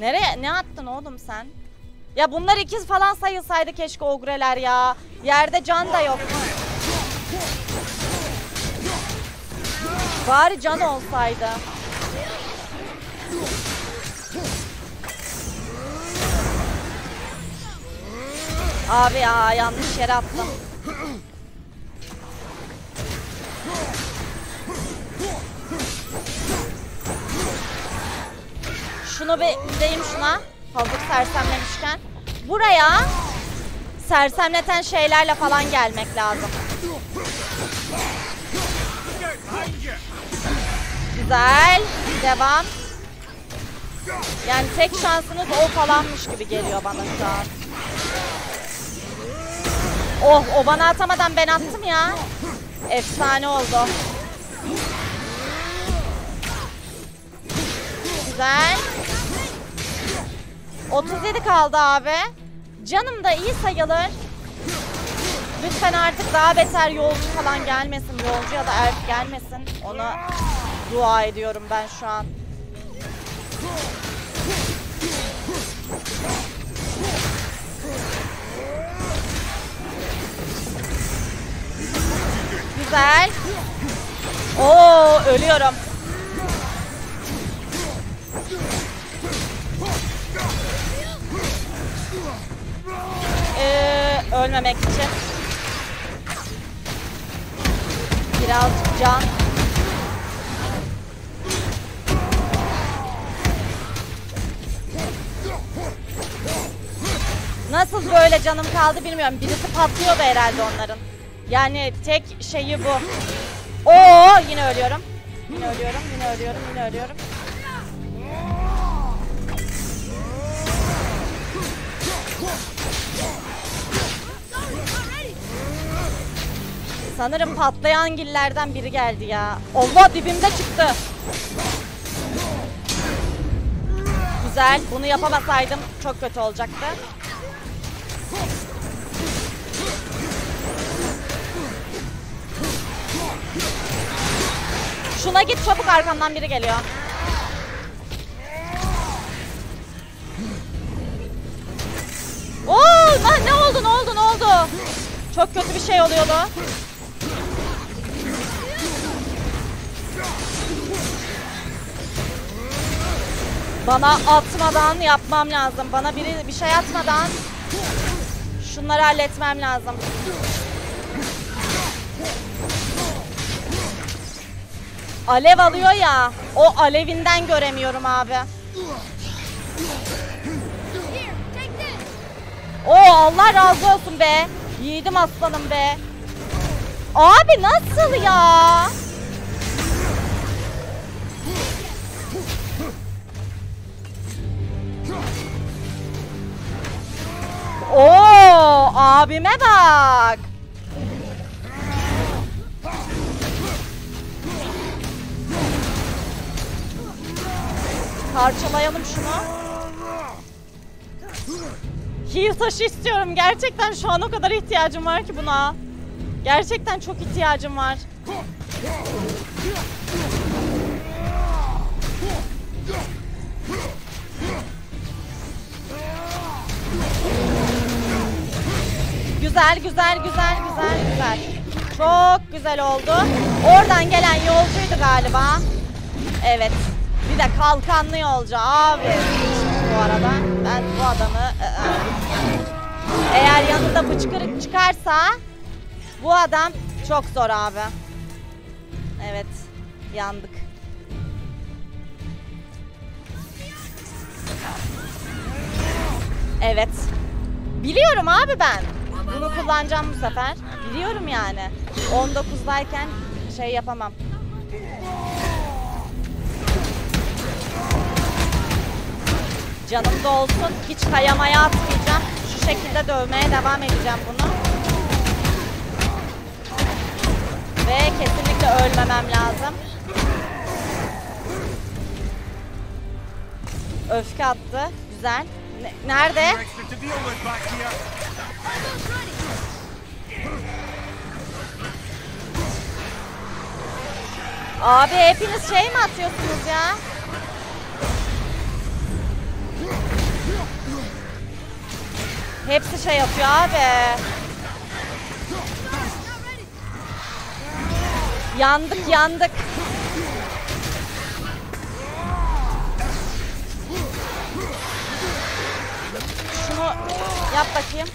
Nereye? Ne attın oğlum sen? Ya bunlar 2 falan sayılsaydı keşke, ogreler ya. Yerde can da yok. Bari can olsaydı. Abi ya, yanlış yere attım. Şunu deyim şuna. Hazır sersemlemişken. Buraya sersemleten şeylerle falan gelmek lazım. Güzel. Devam. Yani tek şansınız o falanmış gibi geliyor bana şu an. Oh, o bana atamadan ben attım ya. Efsane oldu. Güzel. 37 kaldı abi. Canım da iyi sayılır. Lütfen artık daha beter yolcu falan gelmesin. Yolcu ya da elf gelmesin. Ona dua ediyorum ben şu an. Güzel. Oo, ölüyorum. Ölmemek için biraz can. Nasıl böyle canım kaldı bilmiyorum. Birisi patlıyordu herhalde onların. Yani tek şeyi bu. Oo, yine ölüyorum. Yine ölüyorum, yine ölüyorum, yine ölüyorum. Sanırım patlayan gillerden biri geldi ya. Allah, dibimde çıktı. Güzel. Bunu yapamasaydım çok kötü olacaktı. Şuna git çabuk, arkamdan biri geliyor. Oo, ne oldu, ne oldu, ne oldu? Çok kötü bir şey oluyordu. Bana atmadan yapmam lazım. Bana biri bir şey atmadan şunları halletmem lazım. Alev alıyor ya. O alevinden göremiyorum abi. Oo, Allah razı olsun be. Yiğidim aslanım be. Abi nasıl ya? Oo, abime bak. Parçalayalım şunu. Heal taşı istiyorum. Gerçekten şu an o kadar ihtiyacım var ki buna. Gerçekten çok ihtiyacım var. Güzel, güzel, güzel, güzel, güzel. Çok güzel oldu. Oradan gelen yolcuydu galiba. Evet. Bir de kalkanlı yolcu abi. Bu arada ben bu adamı... Eğer yanında fıçkırık çıkarsa bu adam çok zor abi. Evet. Yandık. Evet. Biliyorum abi ben. Bunu kullanacağım bu sefer. Biliyorum yani. 19'dayken şey yapamam. Canım da olsun. Hiç kayamaya atmayacağım. Şu şekilde dövmeye devam edeceğim bunu. Ve kesinlikle ölmemem lazım. Öfke attı. Güzel. Nerede? Abi hepiniz şey mi atıyorsunuz ya? Hepsi şey yapıyor abi. Yandık, yandık. Şunu yap bakayım.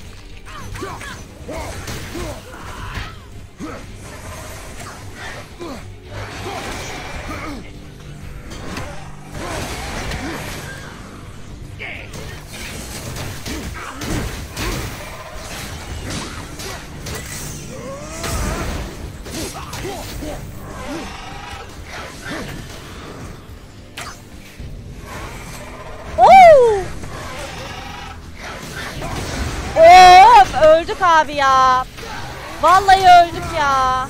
Öldük abi ya. Vallahi öldük ya.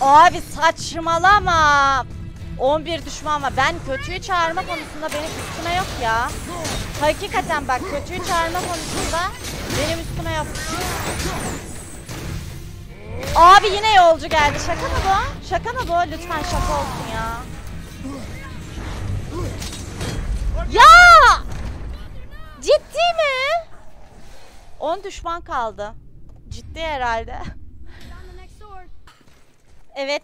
Abi saçmalama. 11 düşman var. Ben kötüyü çağırma konusunda benim üstüme yok ya. Hakikaten bak, kötüyü çağırma konusunda benim üstüme yok. Abi yine yolcu geldi. Şaka mı bu? Şaka mı bu? Lütfen şaka olsun ya. Ya! Ciddi mi? 10 düşman kaldı. Ciddi herhalde. Evet.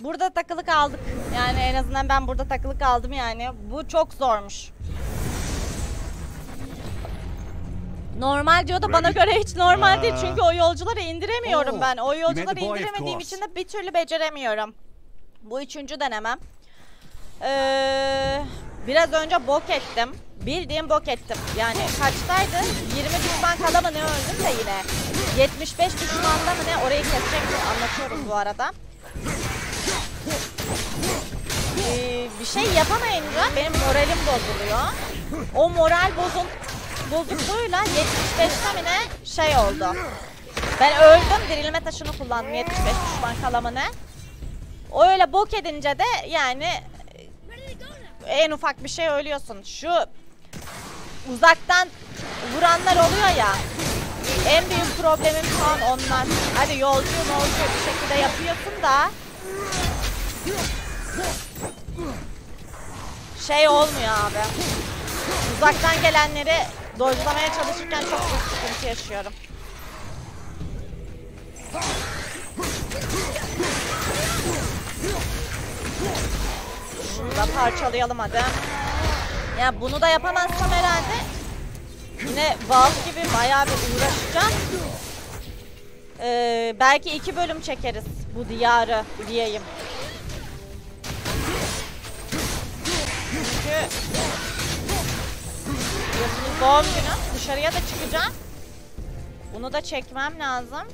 Burada takılı kaldık. Yani en azından ben burada takılı kaldım yani. Bu çok zormuş. Normal diyordu, bana göre hiç normal değil. Çünkü o yolcuları indiremiyorum ben. O yolcuları indiremediğim için de bir türlü beceremiyorum. Bu üçüncü denemem. Biraz önce bok ettim. Bildiğim bok ettim. Yani kaçtaydı? 20 düşman kala mı ne öldüm de yine. 75 düşmanla mı ne orayı kesecektim. Anlatıyoruz bu arada. Bir şey yapamayınca benim moralim bozuluyor. O moral bozukluğuyla 75'te mi ne şey oldu. Ben öldüm, dirilme taşını kullandım. 75 düşman kala mı ne. O öyle bok edince de yani... En ufak bir şey ölüyorsun. Şu uzaktan vuranlar oluyor ya. En büyük problemim şu an onlar. Hadi yolcuyum olacak bir şekilde yapıyorsun da. Şey olmuyor abi. Uzaktan gelenleri dojlamaya çalışırken çok büyük sıkıntı yaşıyorum. Şunu da parçalayalım hadi. Ya bunu da yapamazsam herhalde yine Valve gibi bayağı bir uğraşacağım. Belki 2 bölüm çekeriz bu diyarı diyeyim. Çünkü doğum günüm, dışarıya da çıkacağım. Bunu da çekmem lazım.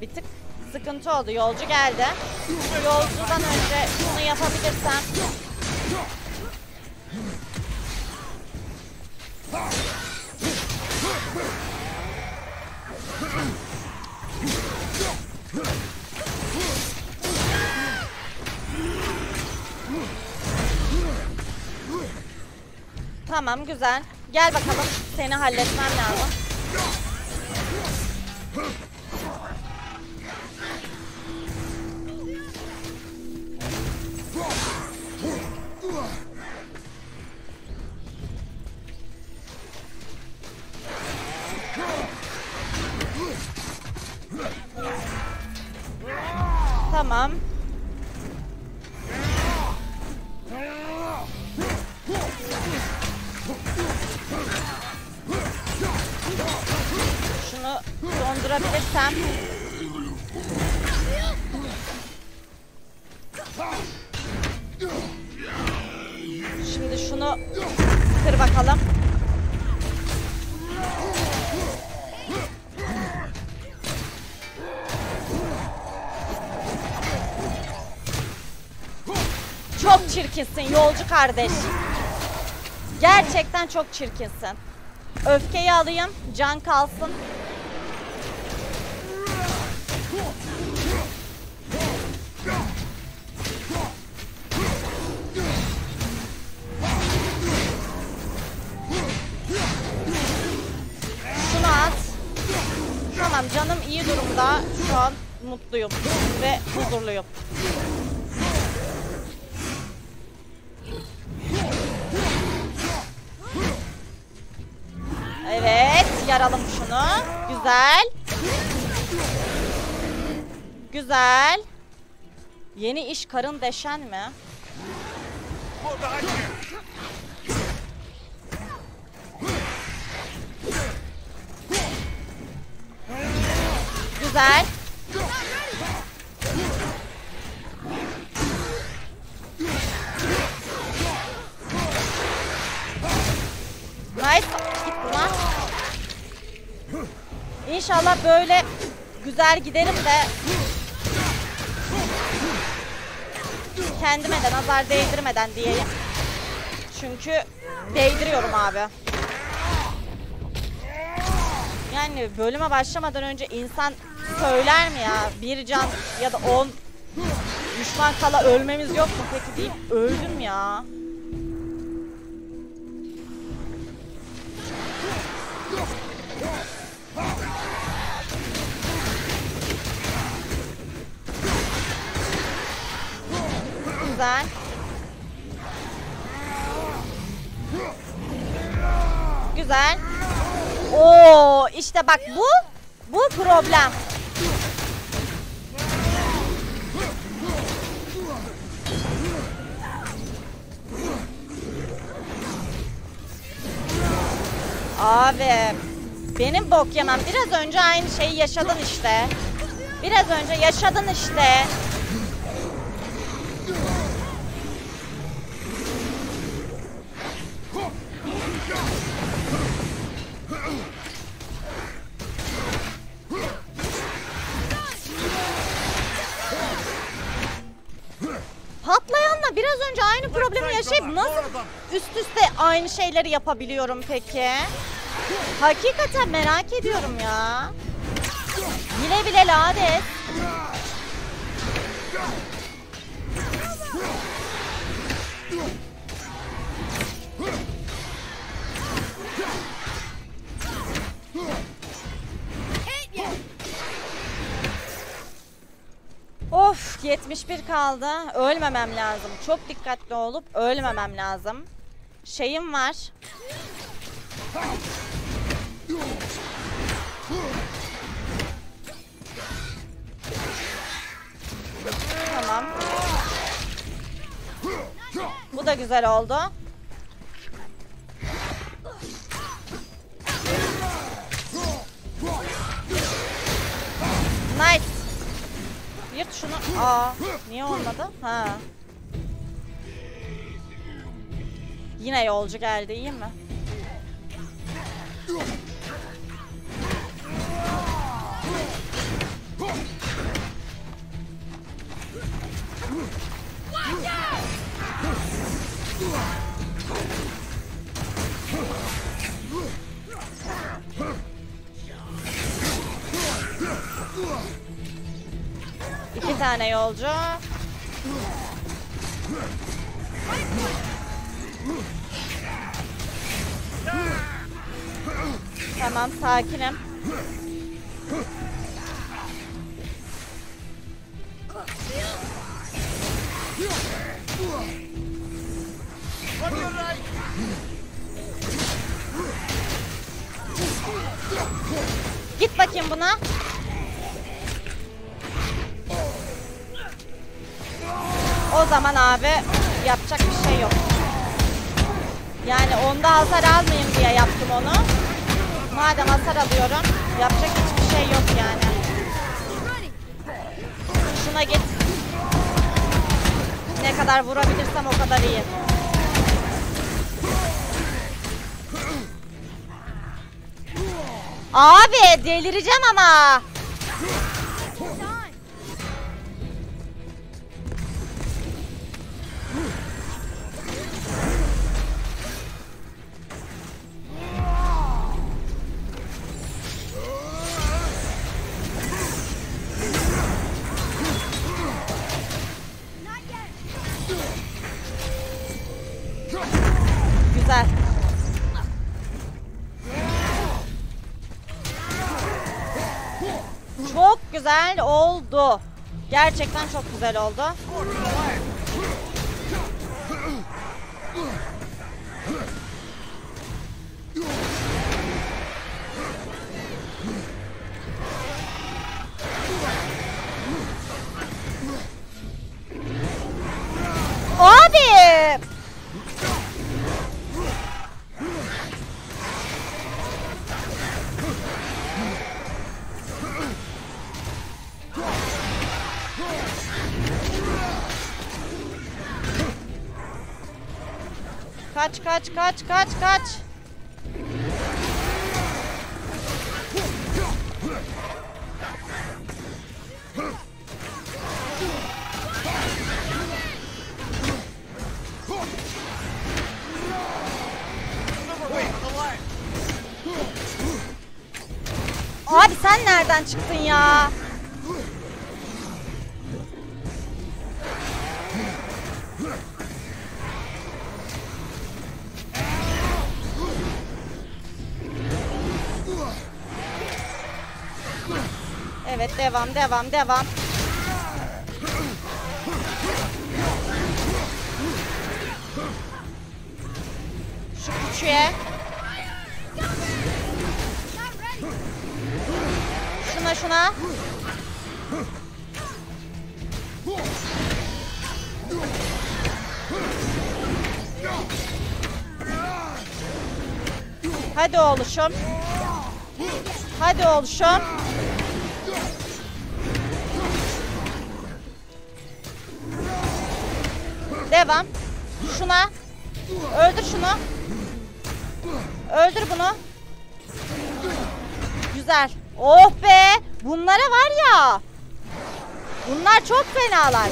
Bir tık sıkıntı oldu. Yolcu geldi. Yolcudan önce bunu yapabilirsem. Tamam güzel. Gel bakalım. Seni halletmem lazım. Tamam. Şunu dondurabilirsem. Şimdi şunu kır bakalım. Çok çirkinsin yolcu kardeş. Gerçekten çok çirkinsin. Öfkeyi alayım, can kalsın. Şunu at. Tamam, canım iyi durumda. Şu an mutluyum ve huzurluyum. Evet, yaralım şunu. Güzel. Güzel. Yeni iş karın deşen mi? Güzel. Nice. İnşallah böyle güzel giderim de kendime de nazar değdirmeden diyeyim. Çünkü değdiriyorum abi. Yani bölüme başlamadan önce insan söyler mi ya? Bir can ya da 10 düşman kala ölmemiz yok mu peki deyip öldüm ya. Güzel. Güzel. Oo, işte bak bu problem. Abi, benim bok yemem. Biraz önce aynı şeyi yaşadın işte. Biraz önce yaşadın işte. Patlayanla biraz önce aynı problemi yaşayıp nasıl üst üste aynı şeyleri yapabiliyorum peki? Hakikaten merak ediyorum ya. Bile bile lanet. Of, 71 kaldı. Ölmemem lazım. Çok dikkatli olup ölmemem lazım. Şeyim var. Tamam. Bu da güzel oldu. Nice. Yırt şunu. Aa, niye olmadı? Ha. Yine yolcu geldi, iyi mi? İki tane yolcu. Tamam, sakinim. Git bakayım buna. O zaman abi yapacak bir şey yok. Yani onda hasar almayayım diye yaptım onu. Madem hasar alıyorum, yapacak hiçbir şey yok yani. Şuna git. Ne kadar vurabilirsem o kadar iyi. Abi delireceğim ama. Güzel oldu. Gerçekten çok güzel oldu. Abi! Kaç, kaç, kaç, kaç, kaç. Abi sen nereden çıktın ya? Evet, devam, devam, devam. Şu küçüğe. Şuna, şuna. Hadi oğluşum. Hadi oğluşum. Devam. Şuna. Öldür şunu. Öldür bunu. Güzel. Oh be. Bunlara var ya. Bunlar çok fenalar.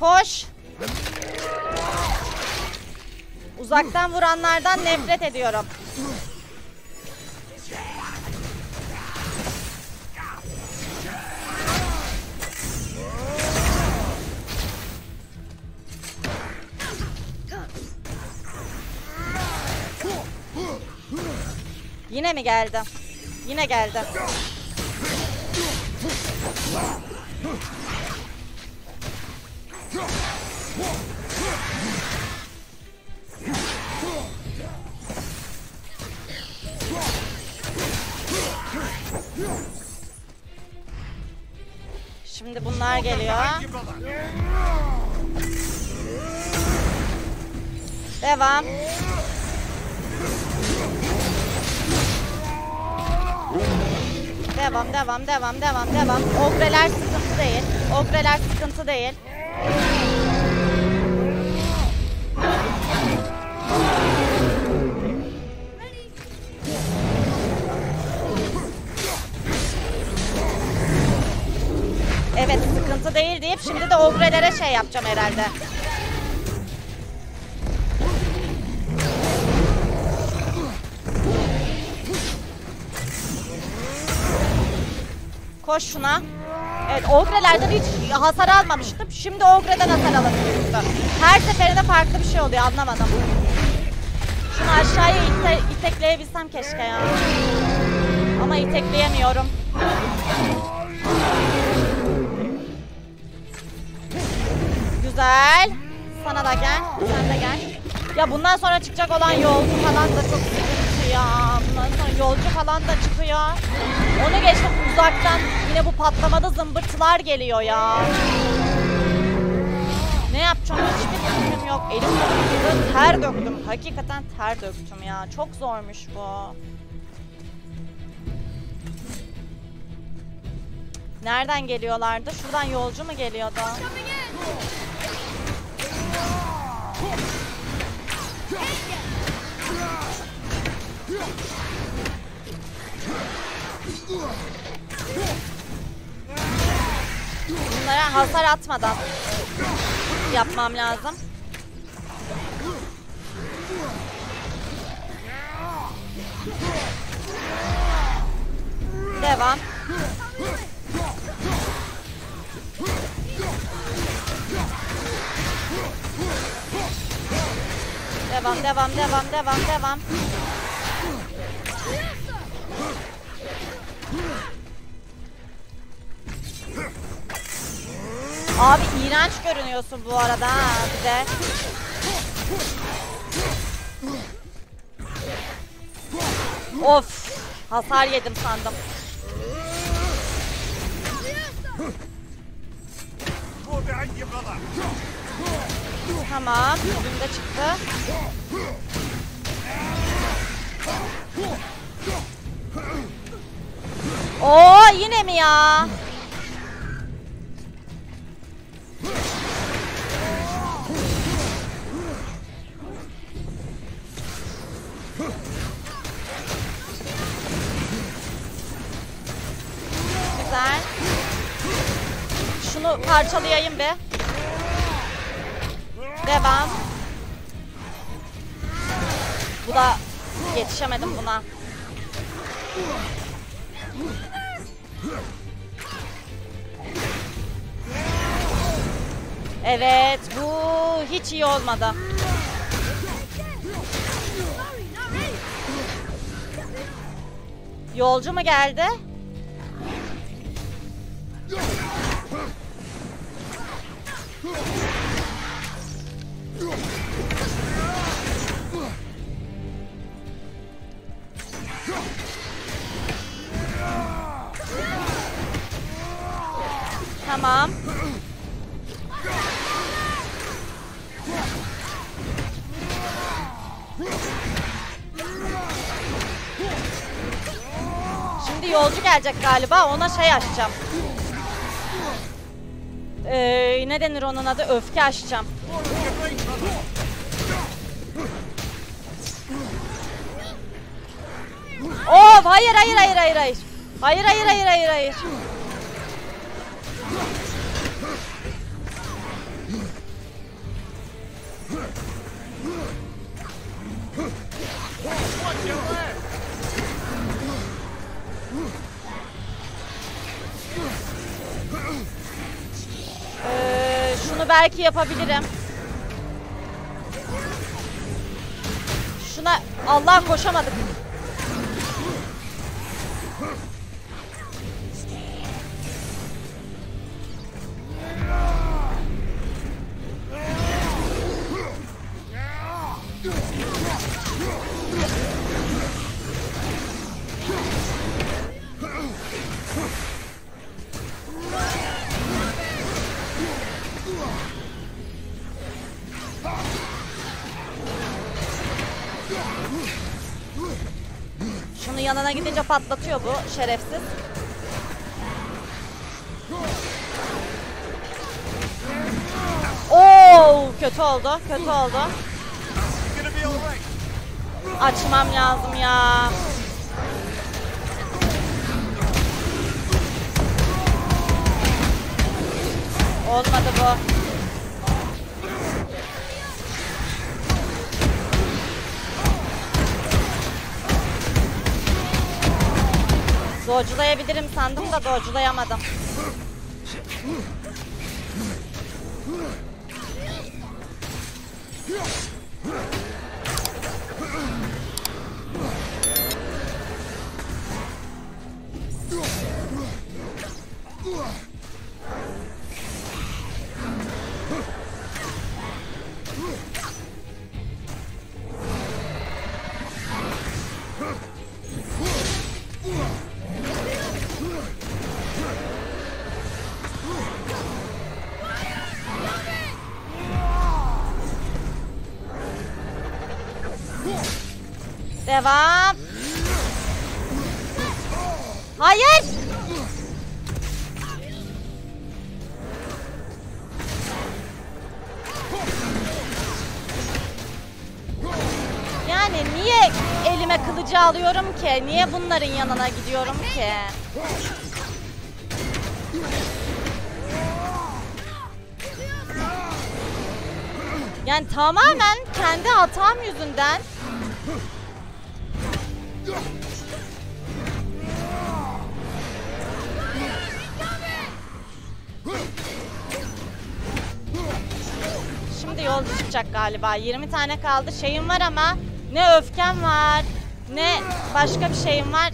Koş. Uzaktan vuranlardan nefret ediyorum. Yine mi geldi? Yine geldi. Şimdi bunlar geliyor. Devam. Devam, devam, devam, devam, devam. Ogreler sıkıntı değil. Ogreler sıkıntı değil. Evet, sıkıntı değil deyip şimdi de ogrelere şey yapacağım herhalde. Koş şuna. Evet, ogrelerden hiç hasar almamıştım. Şimdi ogreden hasar alabiliyorsun. Her seferinde farklı bir şey oluyor, anlamadım. Şunu aşağıya itekleyebilsem keşke ya. Ama itekleyemiyorum. Güzel. Sana da gel. Sen de gel. Ya bundan sonra çıkacak olan yolcu falan da çok sıkıntı ya. Bundan sonra yolcu falan da çıkıyor. Onu geçtim uzaktan. Yine bu patlamada zımbırtılar geliyor ya. Ne yapacağım? Hiçbir fikrim yok. Elim döküldü. Ter döktüm. Hakikaten ter döktüm ya. Çok zormuş bu. Nereden geliyorlardı? Şuradan yolcu mu geliyordu? Bunlara hasar atmadan yapmam lazım. Devam. Devam, devam, devam, devam, devam. Abi iğrenç görünüyorsun bu arada ha bir de. Of, hasar yedim sandım. Tamam, bugün de çıktı. Oo, yine mi ya? Güzel. Şunu parçalayayım be. Devam. Bu da yetişemedim buna. Evet, bu hiç iyi olmadı. Yolcu mu geldi? Tamam. Şimdi yolcu gelecek galiba. Ona şey açacağım. Ne denir onun adı? Öfke açacağım. Oh, hayır hayır hayır hayır hayır. Hayır hayır hayır hayır hayır. Şunu belki yapabilirim. Şuna Allah koşamadık. Şunun yanına gidince patlatıyor bu şerefsiz. Oo, kötü oldu, kötü oldu. Açmam lazım ya. Olmadı bu. Dodge'layabilirim sandım da dodge'layamadım. Devam. Hayır. Yani niye elime kılıcı alıyorum ki? Niye bunların yanına gidiyorum ki? Yani tamamen kendi hatam yüzünden. Şimdi yolcu çıkacak galiba. 20 tane kaldı. Şeyim var ama ne öfkem var, ne başka bir şeyim var.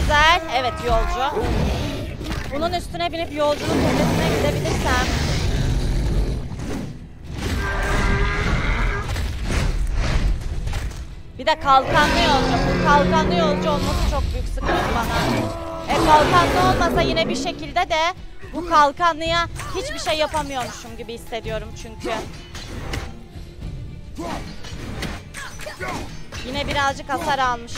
Güzel. Evet yolcu. Bunun üstüne binip yolcunun tepesine gidebilirsem. Bir de kalkanlı yolcu. Bu kalkanlı yolcu olması çok büyük sıkıntı bana. Kalkanlı olmasa yine bir şekilde de bu kalkanlıya hiçbir şey yapamıyormuşum gibi hissediyorum çünkü. Yine birazcık hasar almış.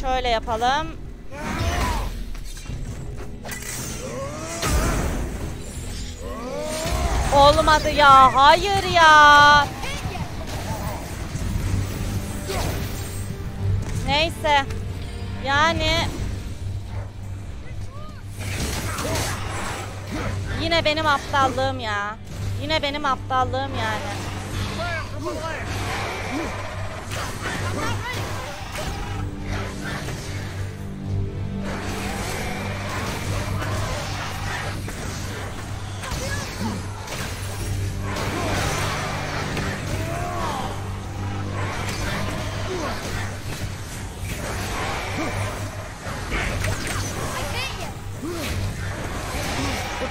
Şöyle yapalım. Olmadı ya. Hayır ya. Neyse. Yani yine benim aptallığım ya. Yine benim aptallığım yani.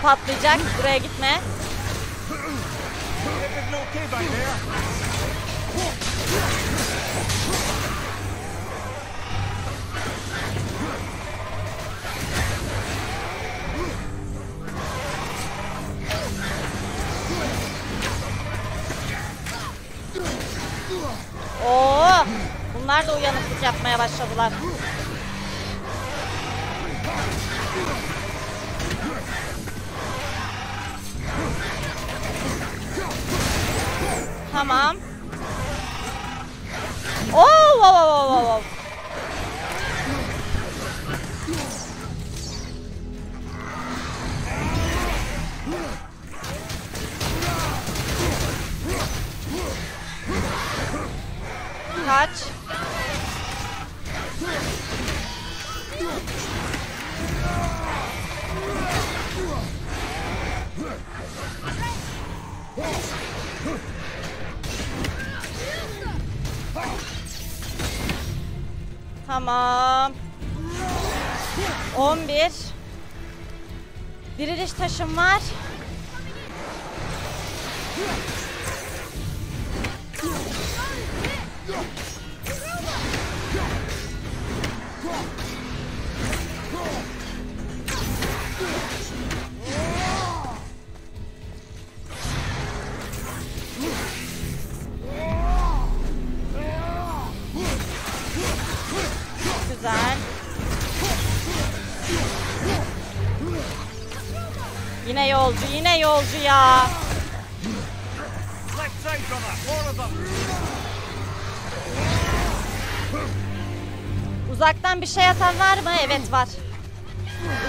Patlayacak. Buraya gitme. fighting okay by there. Oo, bunlar da uyanıklık yapmaya başladılar. Tamam. Oo, wow, wow, wow, wow. Kaç. Tamam. 11. Diriliş taşım var. Yine yolcu, yine yolcu ya. Uzaktan bir şey atan var mı? Evet var.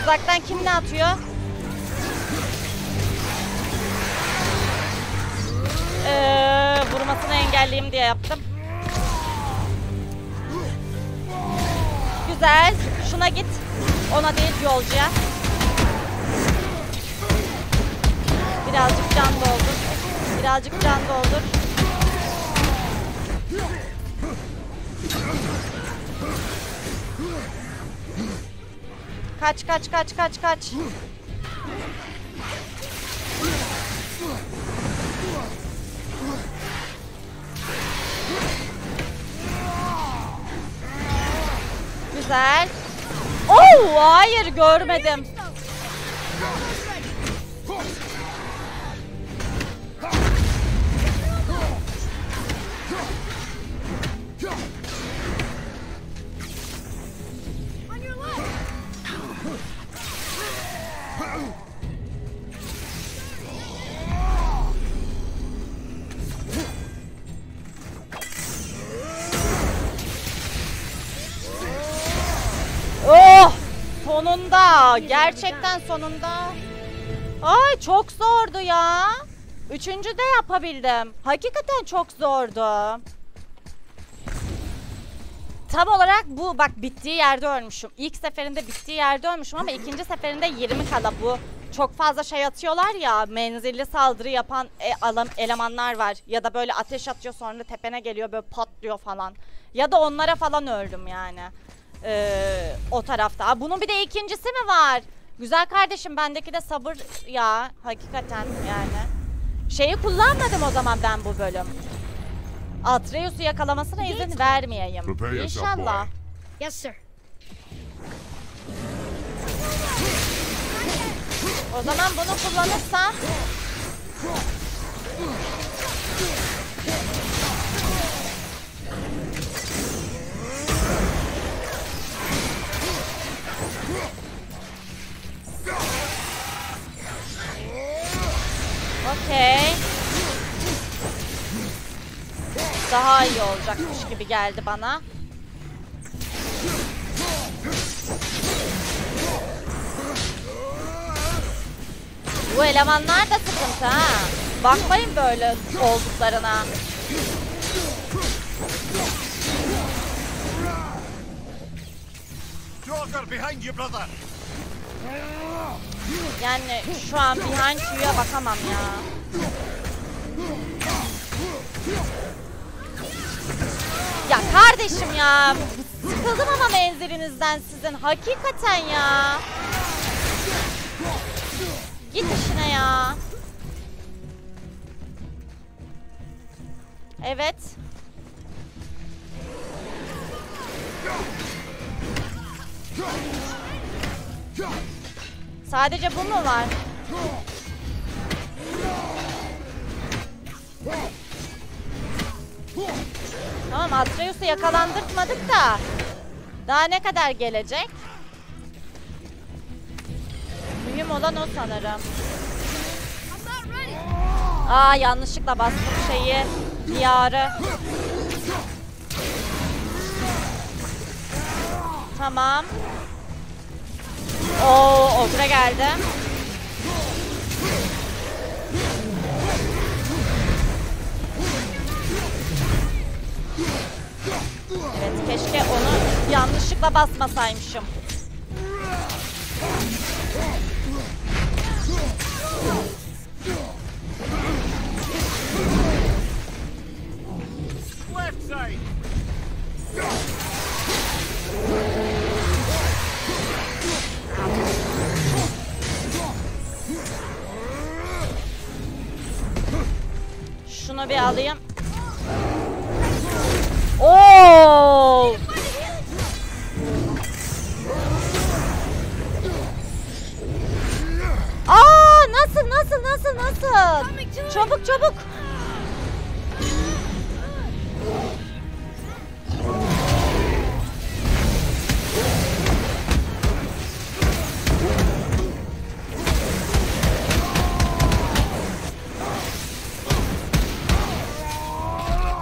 Uzaktan kim ne atıyor? Vurmasını engelleyeyim diye yaptım. Güzel. Şuna git. Ona değil, yolcuya. Birazcık can doldur. Birazcık can doldur. Kaç kaç kaç kaç kaç. Güzel. Oo, hayır görmedim. Sonunda. Gerçekten sonunda. Ay çok zordu ya. Üçüncü de yapabildim. Hakikaten çok zordu. Tam olarak bu. Bak bittiği yerde ölmüşüm. İlk seferinde bittiği yerde ölmüşüm ama ikinci seferinde 20 kala bu. Çok fazla şey atıyorlar ya. Menzilli saldırı yapan elemanlar var. Ya da böyle ateş atıyor sonra tepene geliyor böyle patlıyor falan. Ya da onlara falan öldüm yani. O tarafta. Aa, bunun bir de ikincisi mi var? Güzel kardeşim bendeki de sabır ya. Hakikaten yani. Şeyi kullanmadım o zaman ben bu bölüm. Atreus'u yakalamasına izin vermeyeyim. İnşallah. Yes sir. O zaman bunu kullanırsam. Okey. Daha iyi olacakmış gibi geldi bana. Bu elemanlar da sıkıntı ha. Bakmayın böyle olduklarına. Yani şu an behind you'ya bakamam ya. Ya kardeşim ya. Sıkıldım ama menzilinizden sizin. Hakikaten ya. Git işine ya. Evet. Sadece bu mu var? Tamam, Atreus'u yakalandırtmadık da. Daha ne kadar gelecek? Mühim olan o sanırım. Aa, yanlışlıkla bastım şeyi, diyarı. Tamam. Oo, Ogre'a geldim. Evet, keşke onu yanlışlıkla basmasaymışım. Şunu bir alayım. Oo! Aa, nasıl? Çabuk.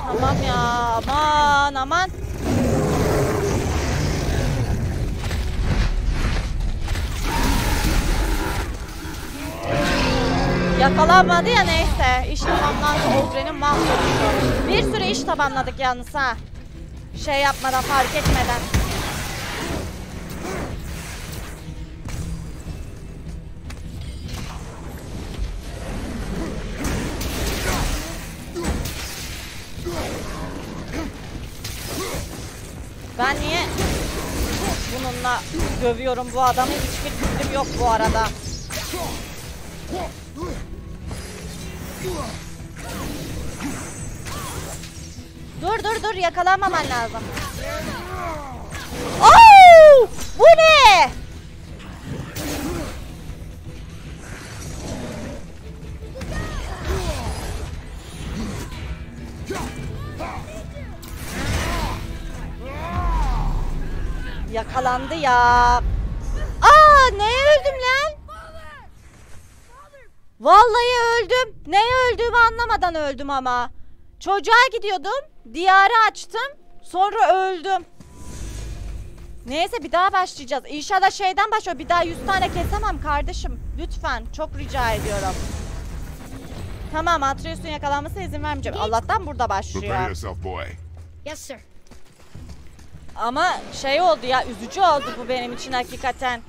Tamam ya, aman. Yakalanmadı ya, neyse. İş tamamlandı. Odin'in mahvoluşu. Bir sürü iş tamamladık yalnız ha. Şey yapmadan, fark etmeden. Ben niye bununla dövüyorum bu adamı? Hiçbir fikrim yok bu arada. Dur, yakalanmaman lazım. Oo! Bu ne? Yakalandı ya. Aa, neye öldüm lan? Vallahi öldüm. Neye öldüğümü anlamadan öldüm ama. Çocuğa gidiyordum. Diyarı açtım. Sonra öldüm. Neyse, bir daha başlayacağız. İnşallah şeyden başlıyor. Bir daha 100 tane kesemem kardeşim. Lütfen. Çok rica ediyorum. Tamam, Atreus'un yakalanmasına izin vermeyeceğim. Allah'tan burada başlıyor. Yes sir. Ama şey oldu ya, üzücü oldu bu benim için hakikaten.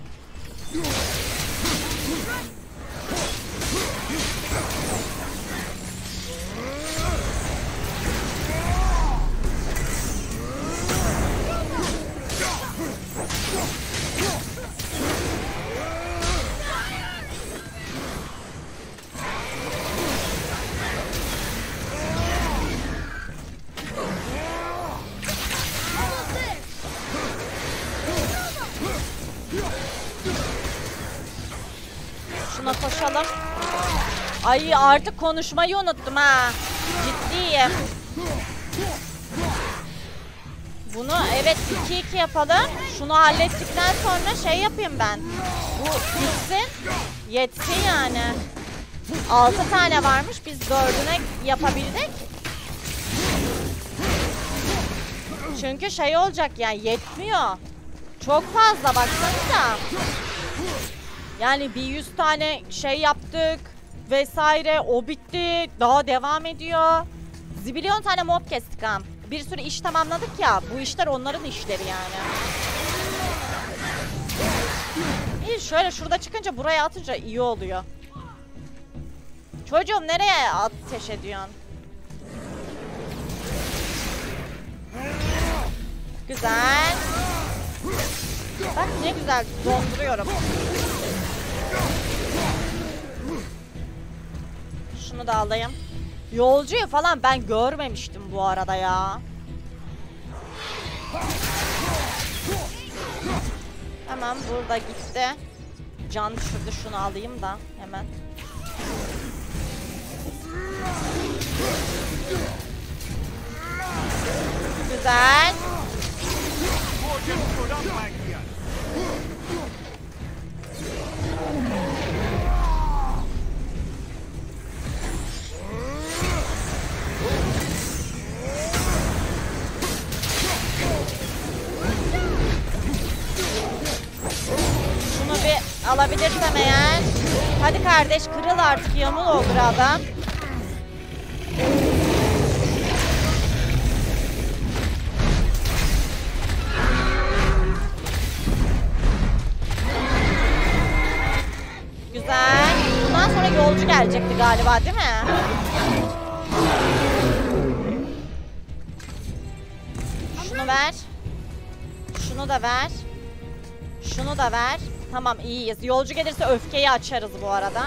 Koşalım. Ay, artık konuşmayı unuttum ha. Ciddiyim. Bunu evet 2-2 yapalım. Şunu hallettikten sonra şey yapayım ben. Bu bitsin. Yetsin yani. 6 tane varmış. Biz 4'üne yapabildik. Çünkü şey olacak yani, yetmiyor. Çok fazla baksanıza. Yani bir 100 tane şey yaptık vesaire, o bitti, daha devam ediyor. Zibilyon tane mob kestik ha. Bir sürü iş tamamladık ya, bu işler onların işleri yani. İyi, şöyle şurada çıkınca, buraya atınca iyi oluyor. Çocuğum, nereye ateş ediyorsun? Güzel. Bak ne güzel donduruyorum. Şunu da alayım. Yolcuyu falan ben görmemiştim bu arada ya. Hemen burada gitti. Can düşürdü, şunu alayım da hemen. Güzel. Şunu bir alabilirsem eğer. Hadi kardeş, kırıl artık, yamul ol adam. Güzel. Bundan sonra yolcu gelecekti galiba, değil mi? Şunu ver. Şunu da ver. Şunu da ver. Tamam, iyiyiz. Yolcu gelirse öfkeyi açarız bu arada.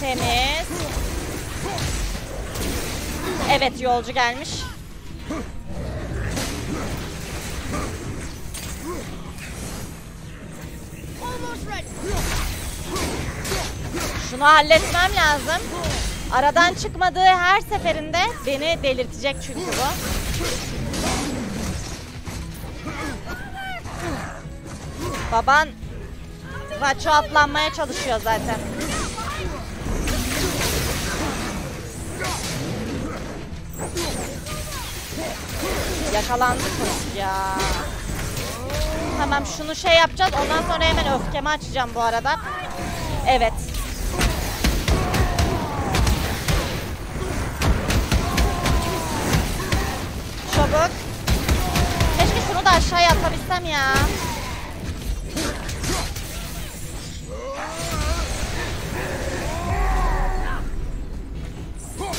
Temiz. Evet, yolcu gelmiş. Şunu halletmem lazım. Aradan çıkmadığı her seferinde beni delirtecek çünkü bu. Baban raça atlanmaya çalışıyor zaten. Yakalandı çocuk ya. Tamam, şunu şey yapacağız. Ondan sonra hemen öfkemi açacağım bu arada. Evet. Çabuk. Keşke şunu da aşağıya atabilsem ya.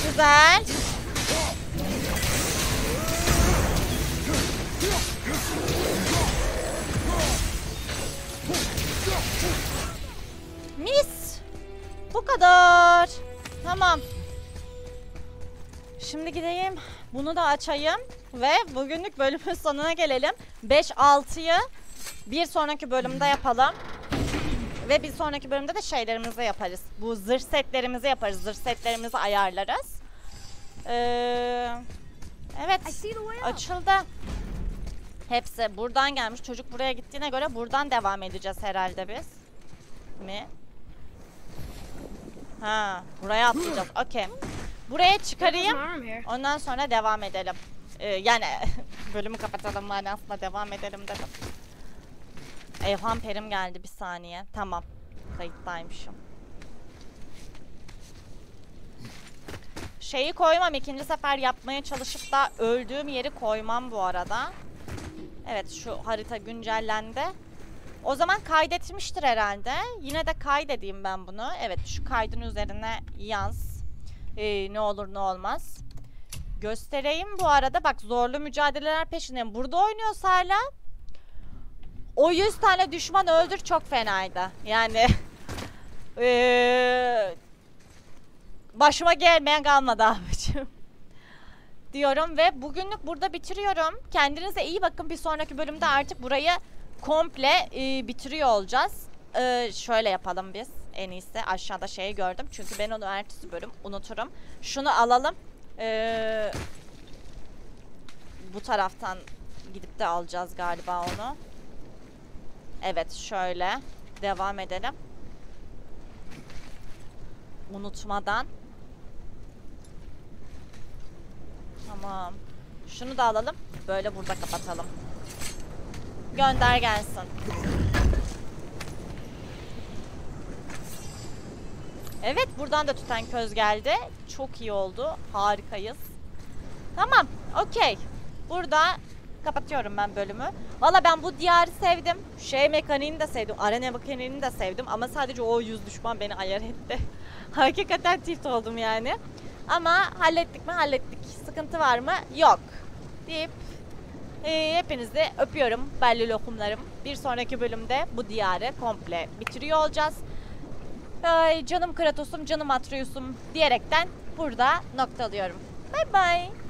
Güzel. Mis. Bu kadar. Tamam. Şimdi gideyim. Bunu da açayım. Ve bugünlük bölümün sonuna gelelim. 5-6'yı bir sonraki bölümde yapalım. Ve bir sonraki bölümde de şeylerimizi yaparız. Bu zırh setlerimizi yaparız. Zırh setlerimizi ayarlarız. Evet. Açıldı. Hepsi buradan gelmiş. Çocuk buraya gittiğine göre buradan devam edeceğiz herhalde biz. Mi? Ha, buraya atlayacağız. Okey. Buraya çıkarayım. Ondan sonra devam edelim. Yani bölümü kapatalım manasında devam edelim dedim. Evham Perim geldi, bir saniye. Tamam. Kayıttaymışım. Şeyi koymam. İkinci sefer yapmaya çalışıp da öldüğüm yeri koymam bu arada. Evet, şu harita güncellendi. O zaman kaydetmiştir herhalde. Yine de kaydedeyim ben bunu. Evet, şu kaydın üzerine yaz. Ne olur ne olmaz. Göstereyim bu arada. Bak, zorlu mücadeleler peşindeyim. Burada oynuyoruz hala. O 100 tane düşman öldür çok fenaydı. Yani başıma gelmeyen kalmadı abicim. Diyorum ve bugünlük burada bitiriyorum. Kendinize iyi bakın. Bir sonraki bölümde artık burayı komple bitiriyor olacağız. Şöyle yapalım biz. En iyisi aşağıda şeyi gördüm. Çünkü ben onu ertesi bölüm unuturum. Şunu alalım. Bu taraftan gidip de alacağız galiba onu. Evet, şöyle devam edelim. Unutmadan. Tamam. Şunu da alalım. Böyle burada kapatalım. Gönder gelsin. Evet, buradan da tüten köz geldi. Çok iyi oldu. Harikayız. Tamam. Okey. Burada kapatıyorum ben bölümü. Valla ben bu diyarı sevdim. Şey mekaniğini de sevdim. Arena mekaniğini de sevdim. Ama sadece o 100 düşman beni ayar etti. Hakikaten tilt oldum yani. Ama hallettik mi? Hallettik. Sıkıntı var mı? Yok. Deyip hepinizi öpüyorum belli lokumlarım. Bir sonraki bölümde bu diyarı komple bitiriyor olacağız. Ay, canım Kratos'um, canım Atreus'um diyerekten burada noktalıyorum. Bye bye.